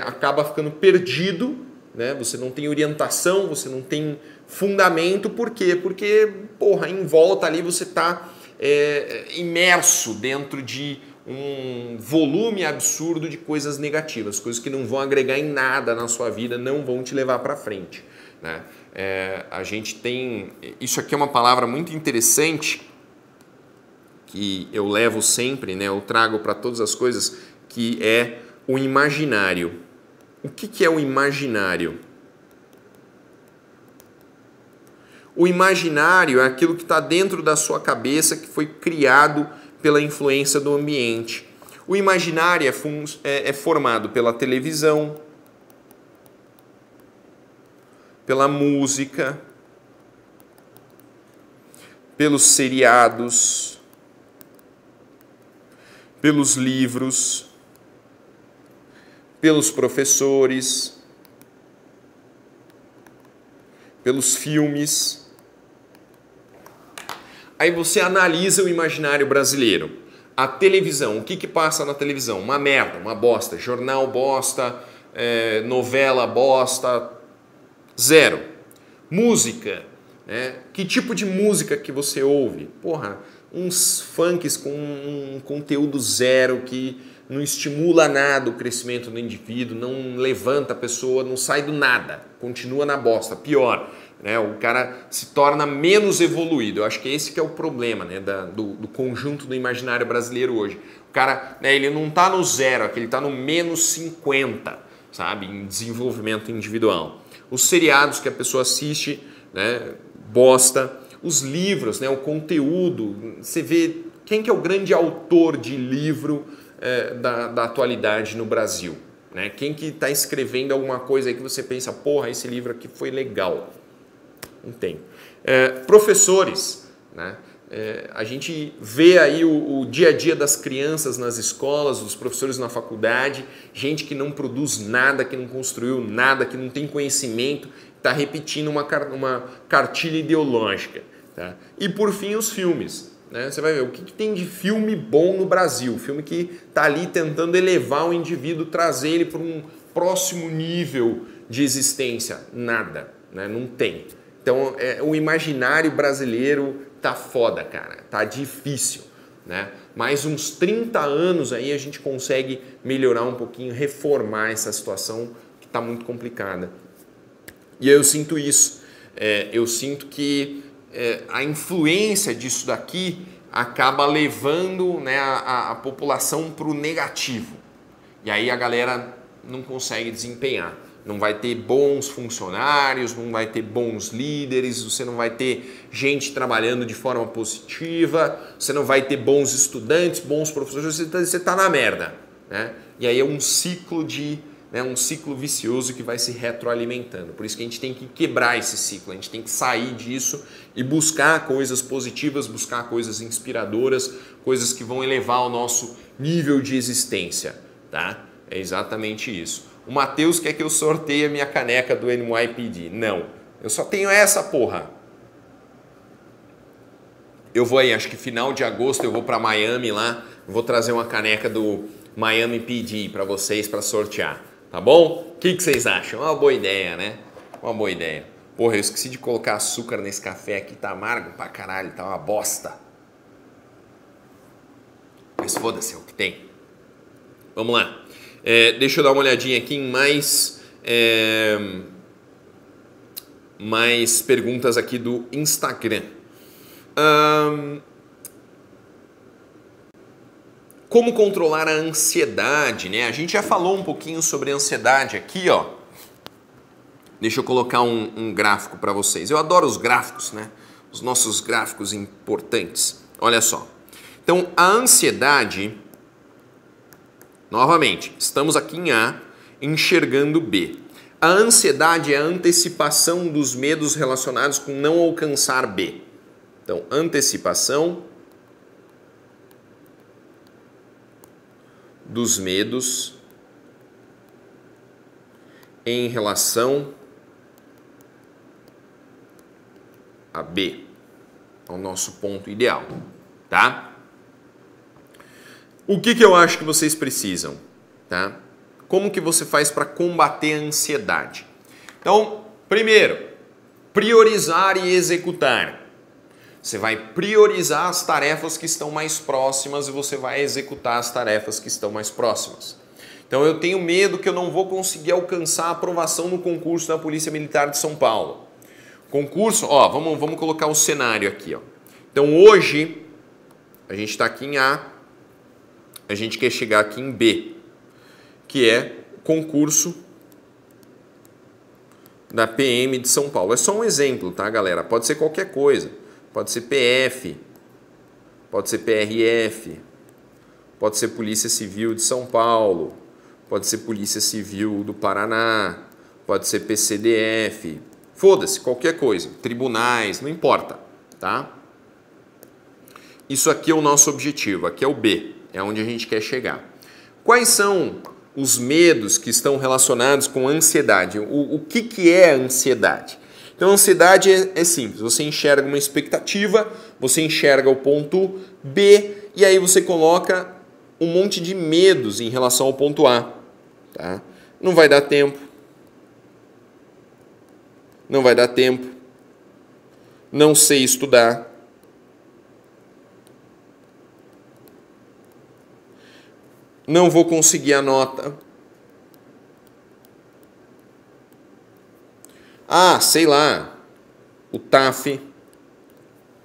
acaba ficando perdido, né? Você não tem orientação, você não tem fundamento. Por quê? Porque, porra, em volta ali você está imerso dentro de um volume absurdo de coisas negativas, coisas que não vão agregar em nada na sua vida, não vão te levar para frente, né? A gente tem... Isso aqui é uma palavra muito interessante que eu levo sempre, né? Eu trago para todas as coisas, que é o imaginário. O que é o imaginário? O imaginário é aquilo que está dentro da sua cabeça, que foi criado pela influência do ambiente. O imaginário é formado pela televisão, pela música, pelos seriados, pelos livros, pelos professores, pelos filmes. Aí você analisa o imaginário brasileiro. A televisão, o que passa na televisão? Uma merda, uma bosta, jornal bosta, novela bosta, zero. Música, né? Que tipo de música que você ouve? Porra, uns funks com um conteúdo zero que não estimula nada o crescimento do indivíduo, não levanta a pessoa, não sai do nada, continua na bosta, pior. Né, o cara se torna menos evoluído. Eu acho que esse que é o problema, né, do conjunto do imaginário brasileiro hoje. O cara, né, ele não está no zero, é que ele está no menos 50, sabe, em desenvolvimento individual. Os seriados que a pessoa assiste, né, bosta. Os livros, né, o conteúdo. Você vê quem que é o grande autor de livro da atualidade no Brasil, né? Quem que está escrevendo alguma coisa aí que você pensa, porra, esse livro aqui foi legal. Não tem. Professores, né? A gente vê aí o dia a dia das crianças nas escolas, dos professores na faculdade, gente que não produz nada, que não construiu nada, que não tem conhecimento, está repetindo uma cartilha ideológica, tá? E por fim os filmes, né? Você vai ver o que tem de filme bom no Brasil, filme que está ali tentando elevar o indivíduo, trazer ele para um próximo nível de existência. Nada, né? Não tem. Então, o imaginário brasileiro tá foda, cara. Tá difícil, né? Mais uns 30 anos aí a gente consegue melhorar um pouquinho, reformar essa situação que tá muito complicada. E eu sinto isso. Eu sinto que a influência disso daqui acaba levando, né, a população pro negativo. E aí a galera não consegue desempenhar. Não vai ter bons funcionários, não vai ter bons líderes, você não vai ter gente trabalhando de forma positiva, você não vai ter bons estudantes, bons professores, você tá na merda, né? E aí é um ciclo um ciclo vicioso que vai se retroalimentando. Por isso que a gente tem que quebrar esse ciclo, a gente tem que sair disso e buscar coisas positivas, buscar coisas inspiradoras, coisas que vão elevar o nosso nível de existência, tá? É exatamente isso. O Matheus quer que eu sorteie a minha caneca do NYPD. Não, eu só tenho essa porra. Eu vou aí, acho que final de agosto eu vou para Miami lá, vou trazer uma caneca do Miami PD para vocês, para sortear, tá bom? O que vocês acham? Uma boa ideia, né? Uma boa ideia. Porra, eu esqueci de colocar açúcar nesse café aqui, tá amargo pra caralho, tá uma bosta. mas foda-se, é o que tem. Vamos lá. Deixa eu dar uma olhadinha aqui em mais perguntas aqui do Instagram. Como controlar a ansiedade, né? A gente já falou um pouquinho sobre ansiedade aqui, ó. Deixa eu colocar um gráfico para vocês. Eu adoro os gráficos, né? Os nossos gráficos importantes. Olha só. Então, a ansiedade, novamente, estamos aqui em A, enxergando B. A ansiedade é a antecipação dos medos relacionados com não alcançar B. Então, antecipação dos medos em relação a B, ao nosso ponto ideal, tá? O que eu acho que vocês precisam, tá? Como que você faz para combater a ansiedade? Então, primeiro, priorizar e executar. Você vai priorizar as tarefas que estão mais próximas e você vai executar as tarefas que estão mais próximas. Então, eu tenho medo que eu não vou conseguir alcançar a aprovação no concurso da Polícia Militar de São Paulo. Concurso, ó, vamos colocar o cenário aqui, ó. Então, hoje, a gente está aqui em A, a gente quer chegar aqui em B, que é concurso da PM de São Paulo. É só um exemplo, tá, galera? Pode ser qualquer coisa. Pode ser PF, pode ser PRF, pode ser Polícia Civil de São Paulo, pode ser Polícia Civil do Paraná, pode ser PCDF. Foda-se, qualquer coisa. Tribunais, não importa, tá? Isso aqui é o nosso objetivo, aqui é o B, é onde a gente quer chegar. Quais são os medos que estão relacionados com ansiedade? O que é a ansiedade? Então, a ansiedade é simples. Você enxerga uma expectativa, você enxerga o ponto B e aí você coloca um monte de medos em relação ao ponto A. Tá? Não vai dar tempo. Não vai dar tempo. Não sei estudar. Não vou conseguir a nota. Ah, sei lá, o TAF,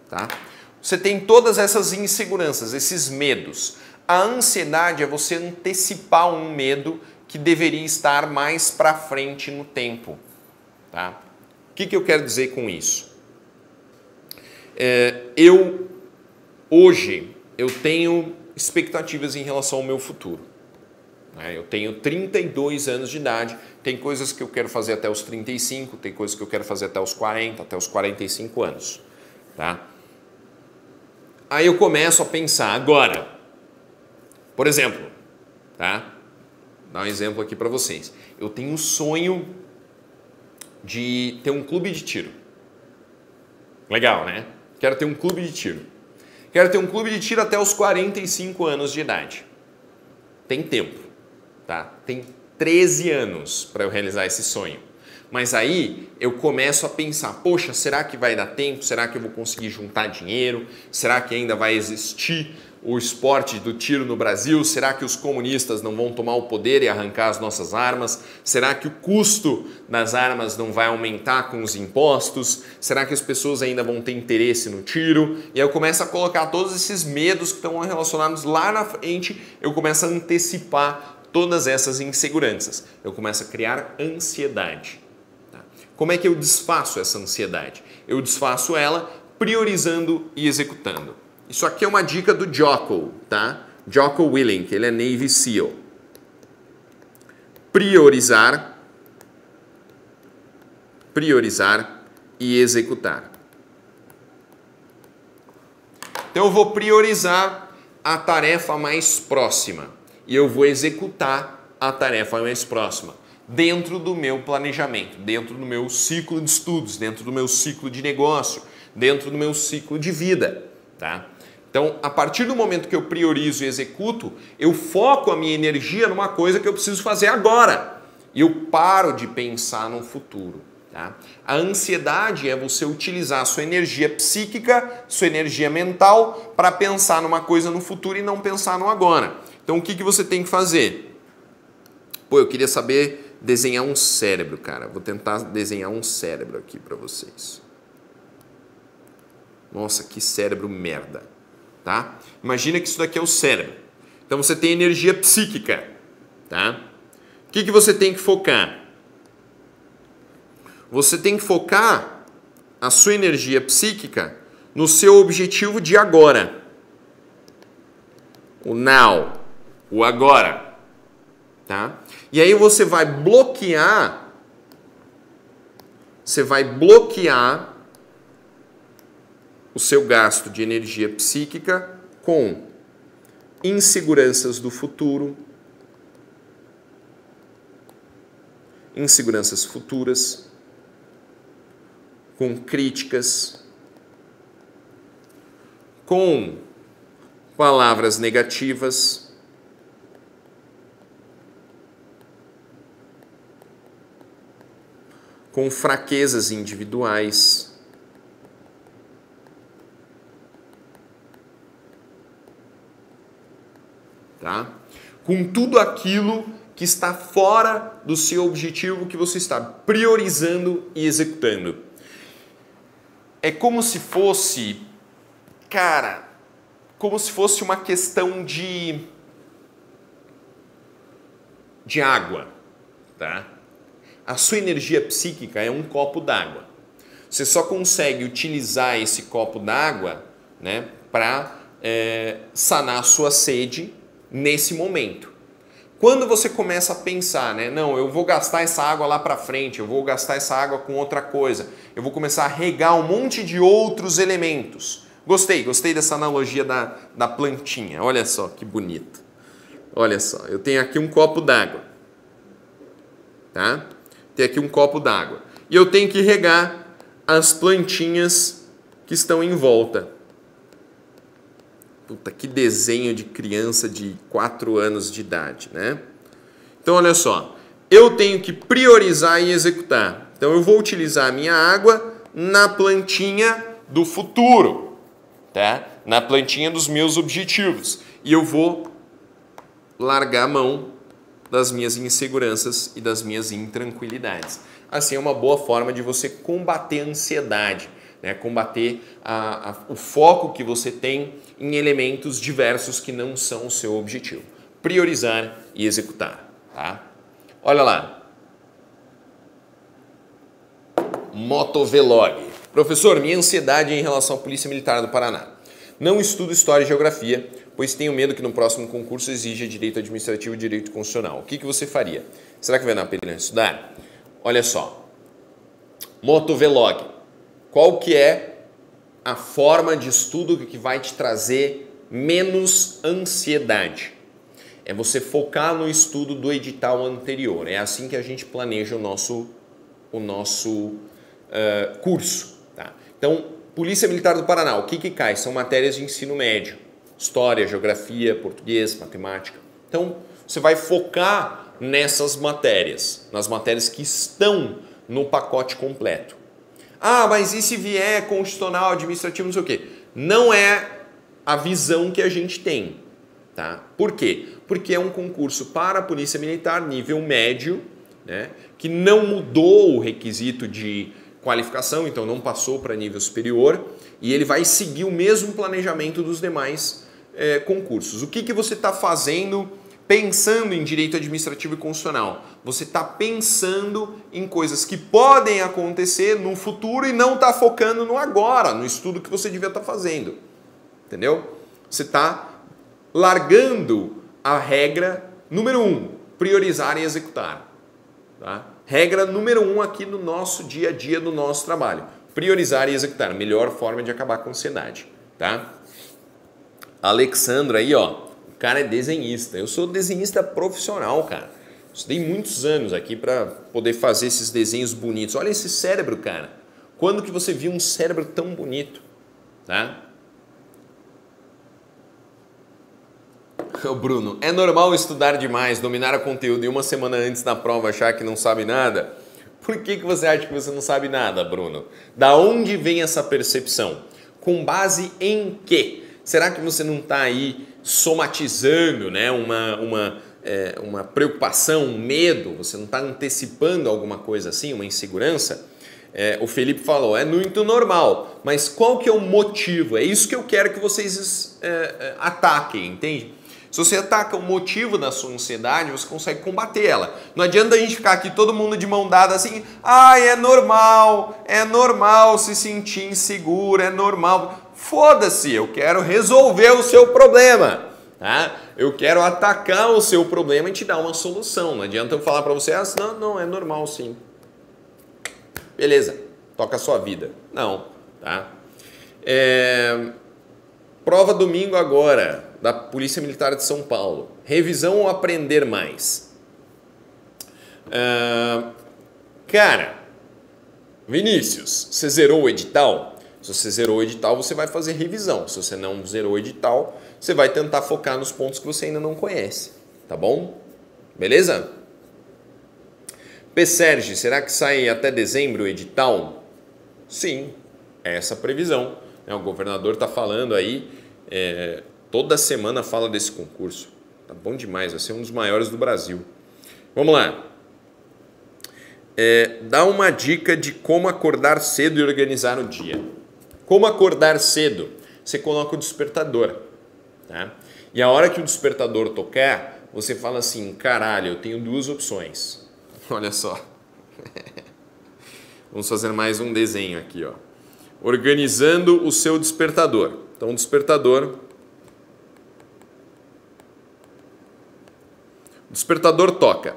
tá? Você tem todas essas inseguranças, esses medos. A ansiedade é você antecipar um medo que deveria estar mais para frente no tempo, tá? O que eu quero dizer com isso? Hoje eu tenho expectativas em relação ao meu futuro. Eu tenho 32 anos de idade, tem coisas que eu quero fazer até os 35, tem coisas que eu quero fazer até os 40, até os 45 anos. Tá? Aí eu começo a pensar agora, por exemplo, tá? Vou dar um exemplo aqui para vocês. Eu tenho um sonho de ter um clube de tiro. Legal, né? Quero ter um clube de tiro. Quero ter um clube de tiro até os 45 anos de idade. Tem tempo, tá? Tem 13 anos para eu realizar esse sonho. Mas aí eu começo a pensar, poxa, será que vai dar tempo? Será que eu vou conseguir juntar dinheiro? Será que ainda vai existir o esporte do tiro no Brasil? Será que os comunistas não vão tomar o poder e arrancar as nossas armas? Será que o custo das armas não vai aumentar com os impostos? Será que as pessoas ainda vão ter interesse no tiro? E aí eu começo a colocar todos esses medos que estão relacionados lá na frente, eu começo a antecipar todas essas inseguranças. Eu começo a criar ansiedade. Como é que eu desfaço essa ansiedade? Eu desfaço ela priorizando e executando. Isso aqui é uma dica do Jocko, tá? Jocko Willink, ele é Navy SEAL. Priorizar e executar. Então eu vou priorizar a tarefa mais próxima e eu vou executar a tarefa mais próxima. Dentro do meu planejamento, dentro do meu ciclo de estudos, dentro do meu ciclo de negócio, dentro do meu ciclo de vida, tá? Então, a partir do momento que eu priorizo e executo, eu foco a minha energia numa coisa que eu preciso fazer agora. E eu paro de pensar no futuro. Tá? A ansiedade é você utilizar a sua energia psíquica, sua energia mental, para pensar numa coisa no futuro e não pensar no agora. Então o que você tem que fazer? Pô, eu queria saber desenhar um cérebro, cara. Vou tentar desenhar um cérebro aqui para vocês. Nossa, que cérebro merda, tá? Imagina que isso daqui é o cérebro. Então você tem energia psíquica, tá? O que você tem que focar? Você tem que focar a sua energia psíquica no seu objetivo de agora. O now, o agora, tá? E aí você vai bloquear, o seu gasto de energia psíquica com inseguranças do futuro, inseguranças futuras, com críticas, com palavras negativas, com fraquezas individuais, tá? Com tudo aquilo que está fora do seu objetivo que você está priorizando e executando. É como se fosse, cara, como se fosse uma questão de água, tá? A sua energia psíquica é um copo d'água. Você só consegue utilizar esse copo d'água, né, para sanar a sua sede nesse momento. Quando você começa a pensar, né? Não, eu vou gastar essa água lá para frente, eu vou gastar essa água com outra coisa, eu vou começar a regar um monte de outros elementos. Gostei dessa analogia da plantinha. Olha só que bonito. Olha só, eu tenho aqui um copo d'água. Tá? Tem aqui um copo d'água. E eu tenho que regar as plantinhas que estão em volta. Puta, que desenho de criança de 4 anos de idade, né? Então, olha só. Eu tenho que priorizar e executar. Então, eu vou utilizar a minha água na plantinha do futuro, tá? Na plantinha dos meus objetivos. E eu vou largar a mão das minhas inseguranças e das minhas intranquilidades. Assim, é uma boa forma de você combater a ansiedade, né? Combater o foco que você tem em elementos diversos que não são o seu objetivo. Priorizar e executar, tá? Olha lá. Motovelog. Professor, minha ansiedade é em relação à Polícia Militar do Paraná. Não estudo História e Geografia, pois tenho medo que no próximo concurso exija Direito Administrativo e Direito Constitucional. O que você faria? Será que vale a pena estudar? Olha só. Motovelog. Qual que é a forma de estudo que vai te trazer menos ansiedade? É você focar no estudo do edital anterior. É assim que a gente planeja o nosso curso. Tá? Então, Polícia Militar do Paraná, o que cai? São matérias de ensino médio. História, geografia, português, matemática. Então, você vai focar nessas matérias. Nas matérias que estão no pacote completo. Ah, mas e se vier constitucional, administrativo, não sei o quê? Não é a visão que a gente tem, tá? Por quê? Porque é um concurso para a Polícia Militar, nível médio, né? Que não mudou o requisito de qualificação, então não passou para nível superior. E ele vai seguir o mesmo planejamento dos demais concursos. O que você está fazendo pensando em direito administrativo e constitucional? Você está pensando em coisas que podem acontecer no futuro e não está focando no agora, no estudo que você devia estar fazendo. Entendeu? Você está largando a regra número 1, priorizar e executar. Tá? Regra número 1 aqui no nosso dia a dia, no nosso trabalho. Priorizar e executar. Melhor forma de acabar com a ansiedade. Tá? Alexandro aí, ó. O cara é desenhista. Eu sou desenhista profissional, cara. Estudei muitos anos aqui para poder fazer esses desenhos bonitos. Olha esse cérebro, cara. Quando que você viu um cérebro tão bonito? Tá? O Bruno, é normal estudar demais, dominar o conteúdo e uma semana antes da prova achar que não sabe nada? Por que você acha que você não sabe nada, Bruno? Da onde vem essa percepção? Com base em quê? Será que você não está aí somatizando, né, uma preocupação, um medo? Você não está antecipando alguma coisa assim, uma insegurança? O Felipe falou, é muito normal, mas qual que é o motivo? É isso que eu quero que vocês ataquem, entende? Se você ataca o motivo da sua ansiedade, você consegue combater ela. Não adianta a gente ficar aqui todo mundo de mão dada assim, ah, é normal se sentir inseguro, é normal. Foda-se, eu quero resolver o seu problema, tá? Eu quero atacar o seu problema e te dar uma solução. Não adianta eu falar pra você, ah, não, não, é normal sim. Beleza, toca a sua vida. Não, tá? Prova domingo agora, da Polícia Militar de São Paulo. Revisão ou aprender mais? Cara, Vinícius, você zerou o edital? Se você zerou o edital, você vai fazer revisão. Se você não zerou o edital, você vai tentar focar nos pontos que você ainda não conhece. Tá bom? Beleza? P. Sérgio, será que sai até dezembro o edital? Sim, é essa a previsão. O governador está falando aí... Toda semana fala desse concurso. Tá bom demais, vai ser um dos maiores do Brasil. Vamos lá. Dá uma dica de como acordar cedo e organizar o dia. Como acordar cedo? Você coloca o despertador. Tá? E a hora que o despertador tocar, você fala assim, caralho, eu tenho duas opções. Olha só. Vamos fazer mais um desenho aqui, ó. Organizando o seu despertador. Então, o despertador... Despertador toca.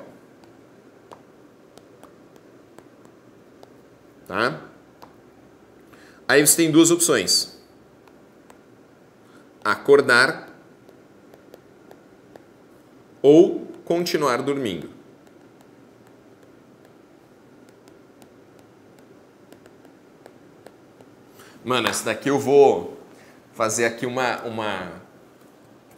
Tá? Aí você tem duas opções. Acordar ou continuar dormindo. Mano, essa daqui eu vou fazer aqui uma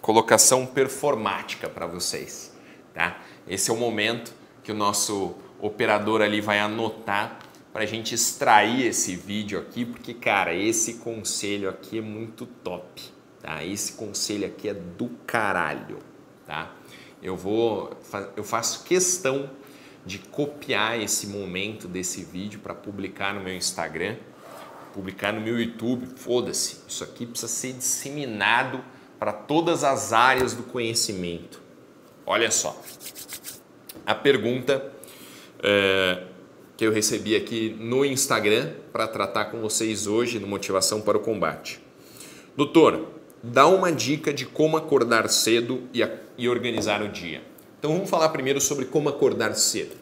colocação performática para vocês. Tá? Esse é o momento que o nosso operador ali vai anotar para a gente extrair esse vídeo aqui, porque, cara, esse conselho aqui é muito top. Tá? Esse conselho aqui é do caralho. Tá? Eu faço questão de copiar esse momento desse vídeo para publicar no meu Instagram, publicar no meu YouTube. Foda-se, isso aqui precisa ser disseminado para todas as áreas do conhecimento. Olha só, a pergunta que eu recebi aqui no Instagram para tratar com vocês hoje no Motivação para o Combate. Doutor, dá uma dica de como acordar cedo e organizar o dia. Então vamos falar primeiro sobre como acordar cedo.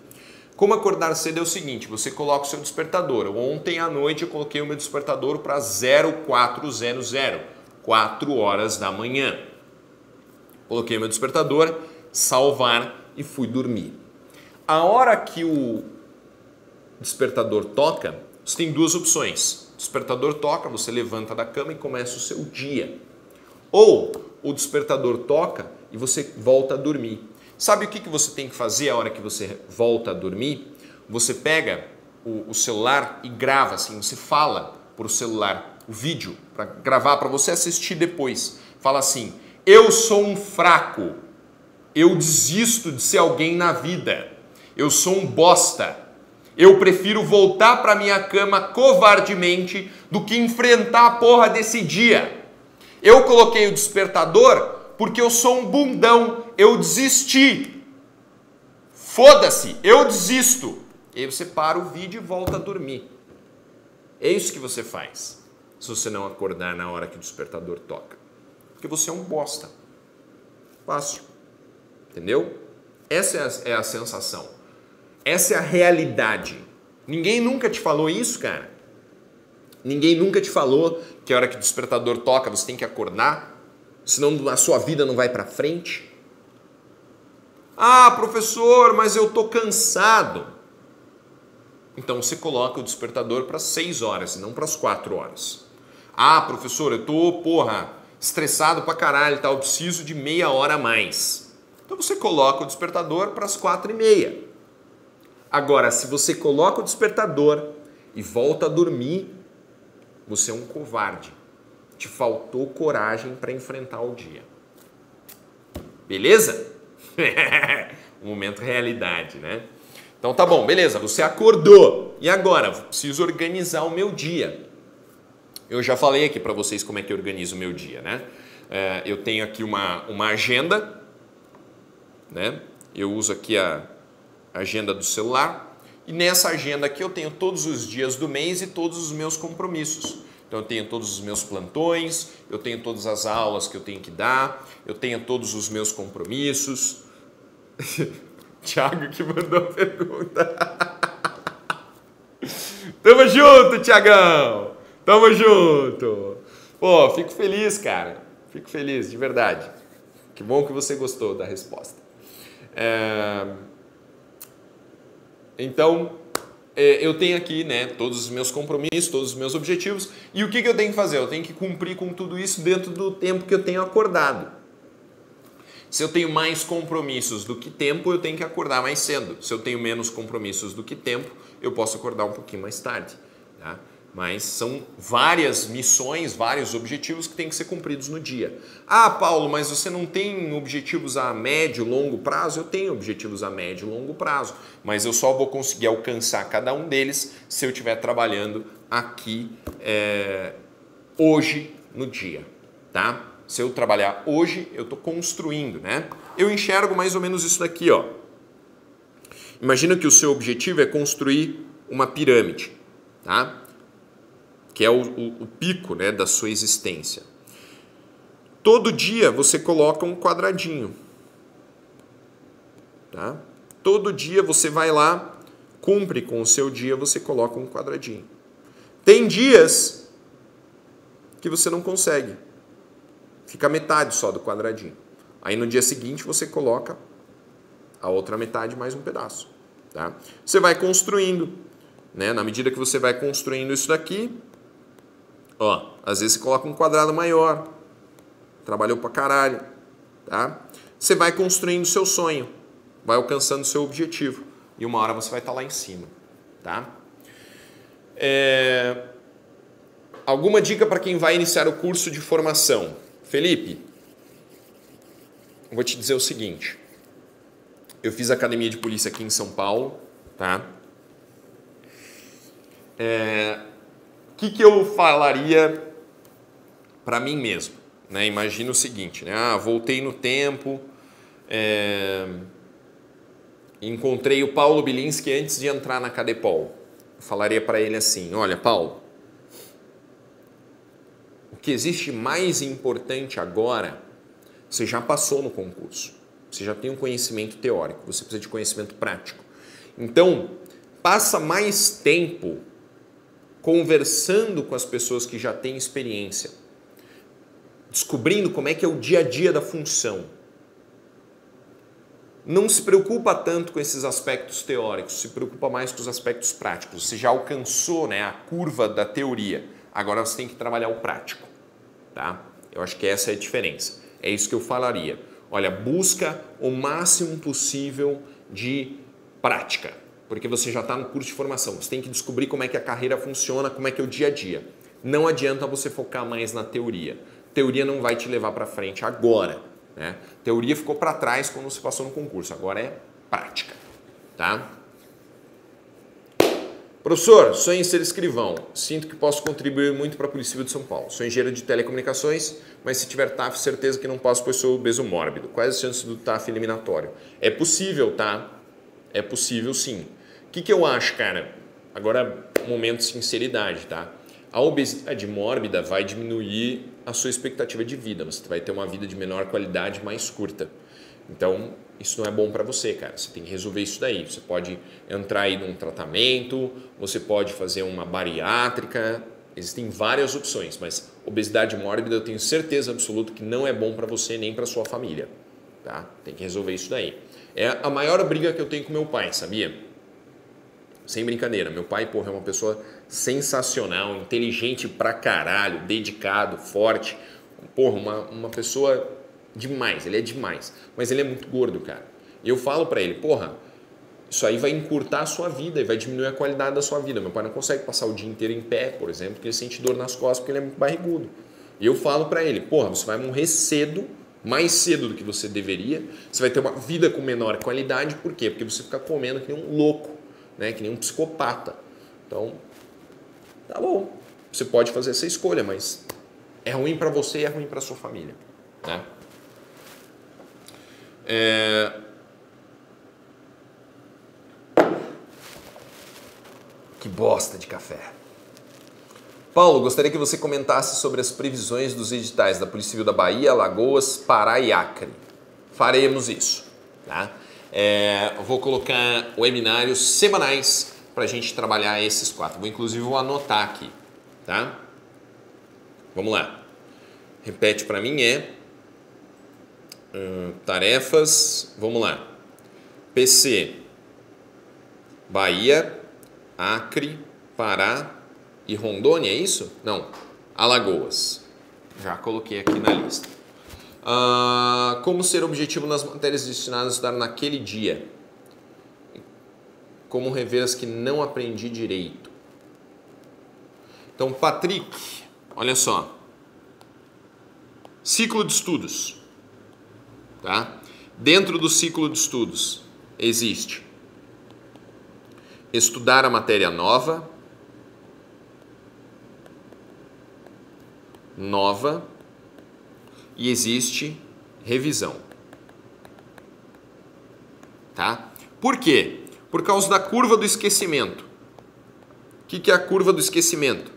Como acordar cedo é o seguinte, você coloca o seu despertador. Ontem à noite eu coloquei o meu despertador para 0400, 4 horas da manhã. Coloquei meu despertador, salvar e fui dormir. A hora que o despertador toca, você tem duas opções. O despertador toca, você levanta da cama e começa o seu dia. Ou o despertador toca e você volta a dormir. Sabe o que você tem que fazer a hora que você volta a dormir? Você pega o celular e grava, assim, você fala pro celular o vídeo para gravar, para você assistir depois. Fala assim, eu sou um fraco. Eu desisto de ser alguém na vida. Eu sou um bosta. Eu prefiro voltar para minha cama covardemente do que enfrentar a porra desse dia. Eu coloquei o despertador porque eu sou um bundão. Eu desisti. Foda-se, eu desisto. E aí você para o vídeo e volta a dormir. É isso que você faz se você não acordar na hora que o despertador toca. Porque você é um bosta. Fácil. Entendeu? Essa é a sensação. Essa é a realidade. Ninguém nunca te falou isso, cara. Ninguém nunca te falou que a hora que o despertador toca você tem que acordar, senão a sua vida não vai pra frente. Ah, professor, mas eu tô cansado. Então você coloca o despertador para 6 horas e não para as 4 horas. Ah, professor, eu tô, porra, estressado pra caralho, tá? Eu preciso de meia hora a mais. Então você coloca o despertador para as 4h30. Agora, se você coloca o despertador e volta a dormir, você é um covarde. Te faltou coragem para enfrentar o dia. Beleza? Momento realidade, né? Então tá bom, beleza, você acordou. E agora? Preciso organizar o meu dia. Eu já falei aqui para vocês como é que eu organizo o meu dia, né? Eu tenho aqui uma agenda, né? Eu uso aqui a agenda do celular. E nessa agenda aqui eu tenho todos os dias do mês e todos os meus compromissos. Então eu tenho todos os meus plantões, eu tenho todas as aulas que eu tenho que dar, eu tenho todos os meus compromissos. Tiago que mandou a pergunta. Tamo junto, Tiagão! Tamo junto! Pô, fico feliz, cara. Fico feliz, de verdade. Que bom que você gostou da resposta. Então, eu tenho aqui, né, todos os meus compromissos, todos os meus objetivos. E o que eu tenho que fazer? Eu tenho que cumprir com tudo isso dentro do tempo que eu tenho acordado. Se eu tenho mais compromissos do que tempo, eu tenho que acordar mais cedo. Se eu tenho menos compromissos do que tempo, eu posso acordar um pouquinho mais tarde. Tá? Mas são várias missões, vários objetivos que têm que ser cumpridos no dia. Ah, Paulo, mas você não tem objetivos a médio, longo prazo? Eu tenho objetivos a médio, longo prazo. Mas eu só vou conseguir alcançar cada um deles se eu estiver trabalhando aqui hoje no dia. Tá? Se eu trabalhar hoje, eu estou construindo, né? Eu enxergo mais ou menos isso daqui, ó. Imagina que o seu objetivo é construir uma pirâmide, tá? Que é o pico, né, da sua existência. Todo dia você coloca um quadradinho, tá? Todo dia você vai lá, cumpre com o seu dia, você coloca um quadradinho. Tem dias que você não consegue. Fica metade só do quadradinho. Aí no dia seguinte você coloca a outra metade mais um pedaço. Tá? Você vai construindo, né? Na medida que você vai construindo isso daqui, ó, às vezes você coloca um quadrado maior. Trabalhou pra caralho. Tá? Você vai construindo seu sonho. Vai alcançando seu objetivo. E uma hora você vai estar lá em cima. Tá? Alguma dica para quem vai iniciar o curso de formação? Felipe, eu vou te dizer o seguinte, eu fiz academia de polícia aqui em São Paulo, tá? Que eu falaria para mim mesmo, né? Imagina o seguinte, né? Ah, voltei no tempo, encontrei o Paulo Bilynsky antes de entrar na Cadepol. Eu falaria para ele assim, olha, Paulo, o que existe mais importante agora, você já passou no concurso. Você já tem um conhecimento teórico, você precisa de conhecimento prático. Então, passa mais tempo conversando com as pessoas que já têm experiência, descobrindo como é que é o dia a dia da função. Não se preocupa tanto com esses aspectos teóricos, se preocupa mais com os aspectos práticos. Você já alcançou, né, a curva da teoria. Agora você tem que trabalhar o prático, tá? Eu acho que essa é a diferença. É isso que eu falaria. Olha, busca o máximo possível de prática, porque você já está no curso de formação. Você tem que descobrir como é que a carreira funciona, como é que é o dia a dia. Não adianta você focar mais na teoria. Teoria não vai te levar para frente agora, né? Teoria ficou para trás quando você passou no concurso. Agora é prática, tá? Professor, sonho em ser escrivão. Sinto que posso contribuir muito para a Polícia Civil de São Paulo. Sou engenheiro de telecomunicações, mas se tiver TAF, certeza que não posso, pois sou obeso mórbido. Quais as chances do TAF eliminatório? É possível, tá? É possível, sim. O que eu acho, cara? Agora, momento de sinceridade, tá? A obesidade mórbida vai diminuir a sua expectativa de vida. Você vai ter uma vida de menor qualidade, mais curta. Então, isso não é bom para você, cara. Você tem que resolver isso daí. Você pode entrar aí num tratamento, você pode fazer uma bariátrica. Existem várias opções, mas obesidade mórbida eu tenho certeza absoluta que não é bom para você nem para sua família, tá? Tem que resolver isso daí. É a maior briga que eu tenho com meu pai, sabia? Sem brincadeira. Meu pai, porra, é uma pessoa sensacional, inteligente pra caralho, dedicado, forte. Porra, uma pessoa... demais, ele é demais, mas ele é muito gordo, cara. E eu falo pra ele, porra, Isso aí vai encurtar a sua vida e vai diminuir a qualidade da sua vida. Meu pai não consegue passar o dia inteiro em pé, por exemplo, porque ele sente dor nas costas porque ele é muito barrigudo. E eu falo para ele, porra, você vai morrer cedo, mais cedo do que você deveria, você vai ter uma vida com menor qualidade, por quê? Porque você fica comendo que nem um louco, né? Que nem um psicopata. Então, tá bom, você pode fazer essa escolha, mas é ruim para você e é ruim para sua família, né? Que bosta de café. Paulo, gostaria que você comentasse sobre as previsões dos editais da Polícia Civil da Bahia, Alagoas, Pará e Acre. Faremos isso, tá? Vou colocar webinários semanais para a gente trabalhar esses quatro. Inclusive vou anotar aqui, tá? Vamos lá. Repete para mim, tarefas, vamos lá. PC, Bahia, Acre, Pará e Rondônia, é isso? Não, Alagoas. Já coloquei aqui na lista. Como ser objetivo nas matérias destinadas a estudar naquele dia? Como rever as que não aprendi direito? Então, Patrick, olha só. Ciclo de estudos. Tá? Dentro do ciclo de estudos existe estudar a matéria nova e existe revisão. Tá? Por quê? Por causa da curva do esquecimento. O que é a curva do esquecimento?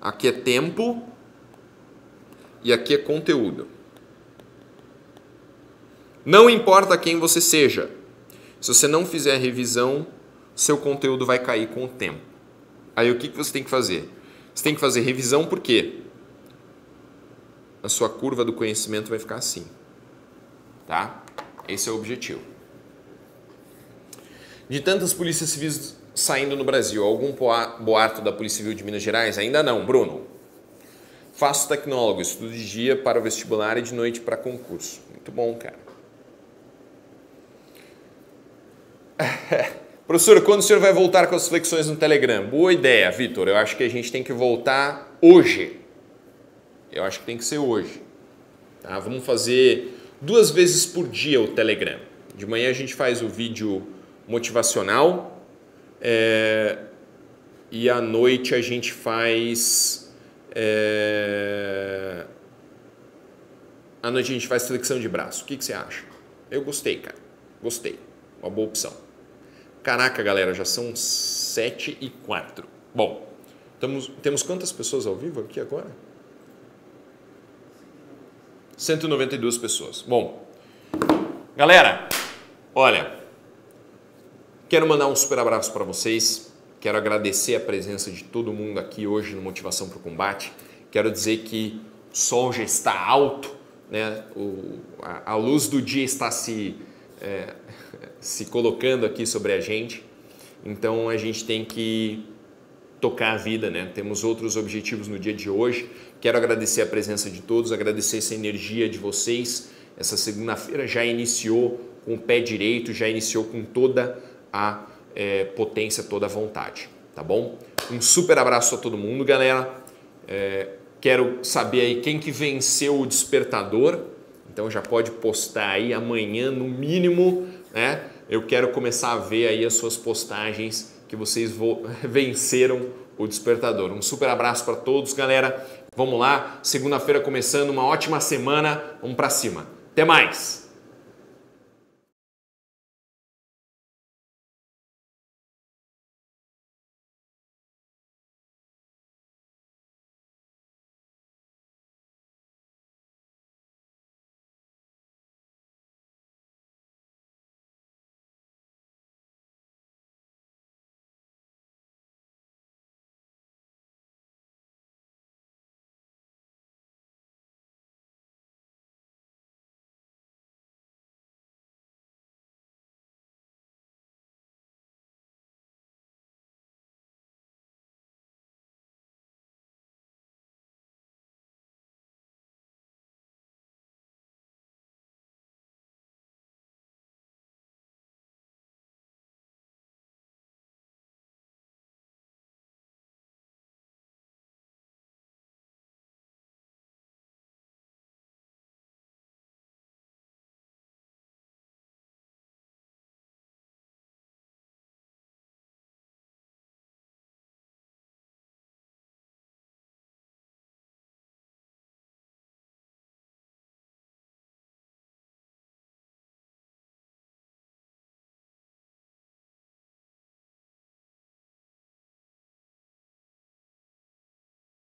Aqui é tempo e aqui é conteúdo. Não importa quem você seja, se você não fizer a revisão, seu conteúdo vai cair com o tempo. Aí o que você tem que fazer? Você tem que fazer revisão porque a sua curva do conhecimento vai ficar assim. Tá? Esse é o objetivo. De tantas polícias civis saindo no Brasil, algum boato da Polícia Civil de Minas Gerais? Ainda não, Bruno. Faço tecnólogo, estudo de dia para o vestibular e de noite para concurso. Muito bom, cara. Professor, quando o senhor vai voltar com as flexões no Telegram? Boa ideia, Vitor. Eu acho que a gente tem que voltar hoje. Eu acho que tem que ser hoje. Tá? Vamos fazer 2 vezes por dia o Telegram. De manhã a gente faz o vídeo motivacional e à noite a gente faz... À noite a gente faz flexão de braço. O que você acha? Eu gostei, cara. Gostei. Uma boa opção. Caraca, galera, já são 7h04. Bom, temos quantas pessoas ao vivo aqui agora? 192 pessoas. Bom, galera, olha, quero mandar um super abraço para vocês. Quero agradecer a presença de todo mundo aqui hoje no Motivação para o Combate. Quero dizer que o sol já está alto, né? A luz do dia está se colocando aqui sobre a gente, então a gente tem que tocar a vida, né? Temos outros objetivos no dia de hoje. Quero agradecer a presença de todos, agradecer essa energia de vocês. Essa segunda-feira já iniciou com o pé direito, já iniciou com toda a potência, toda a vontade, tá bom? Um super abraço a todo mundo, galera. Quero saber aí quem que venceu o despertador. Então já pode postar aí amanhã no mínimo, né? Eu quero começar a ver aí as suas postagens que vocês venceram o despertador. Um super abraço para todos, galera. Vamos lá, segunda-feira começando, uma ótima semana. Vamos para cima. Até mais!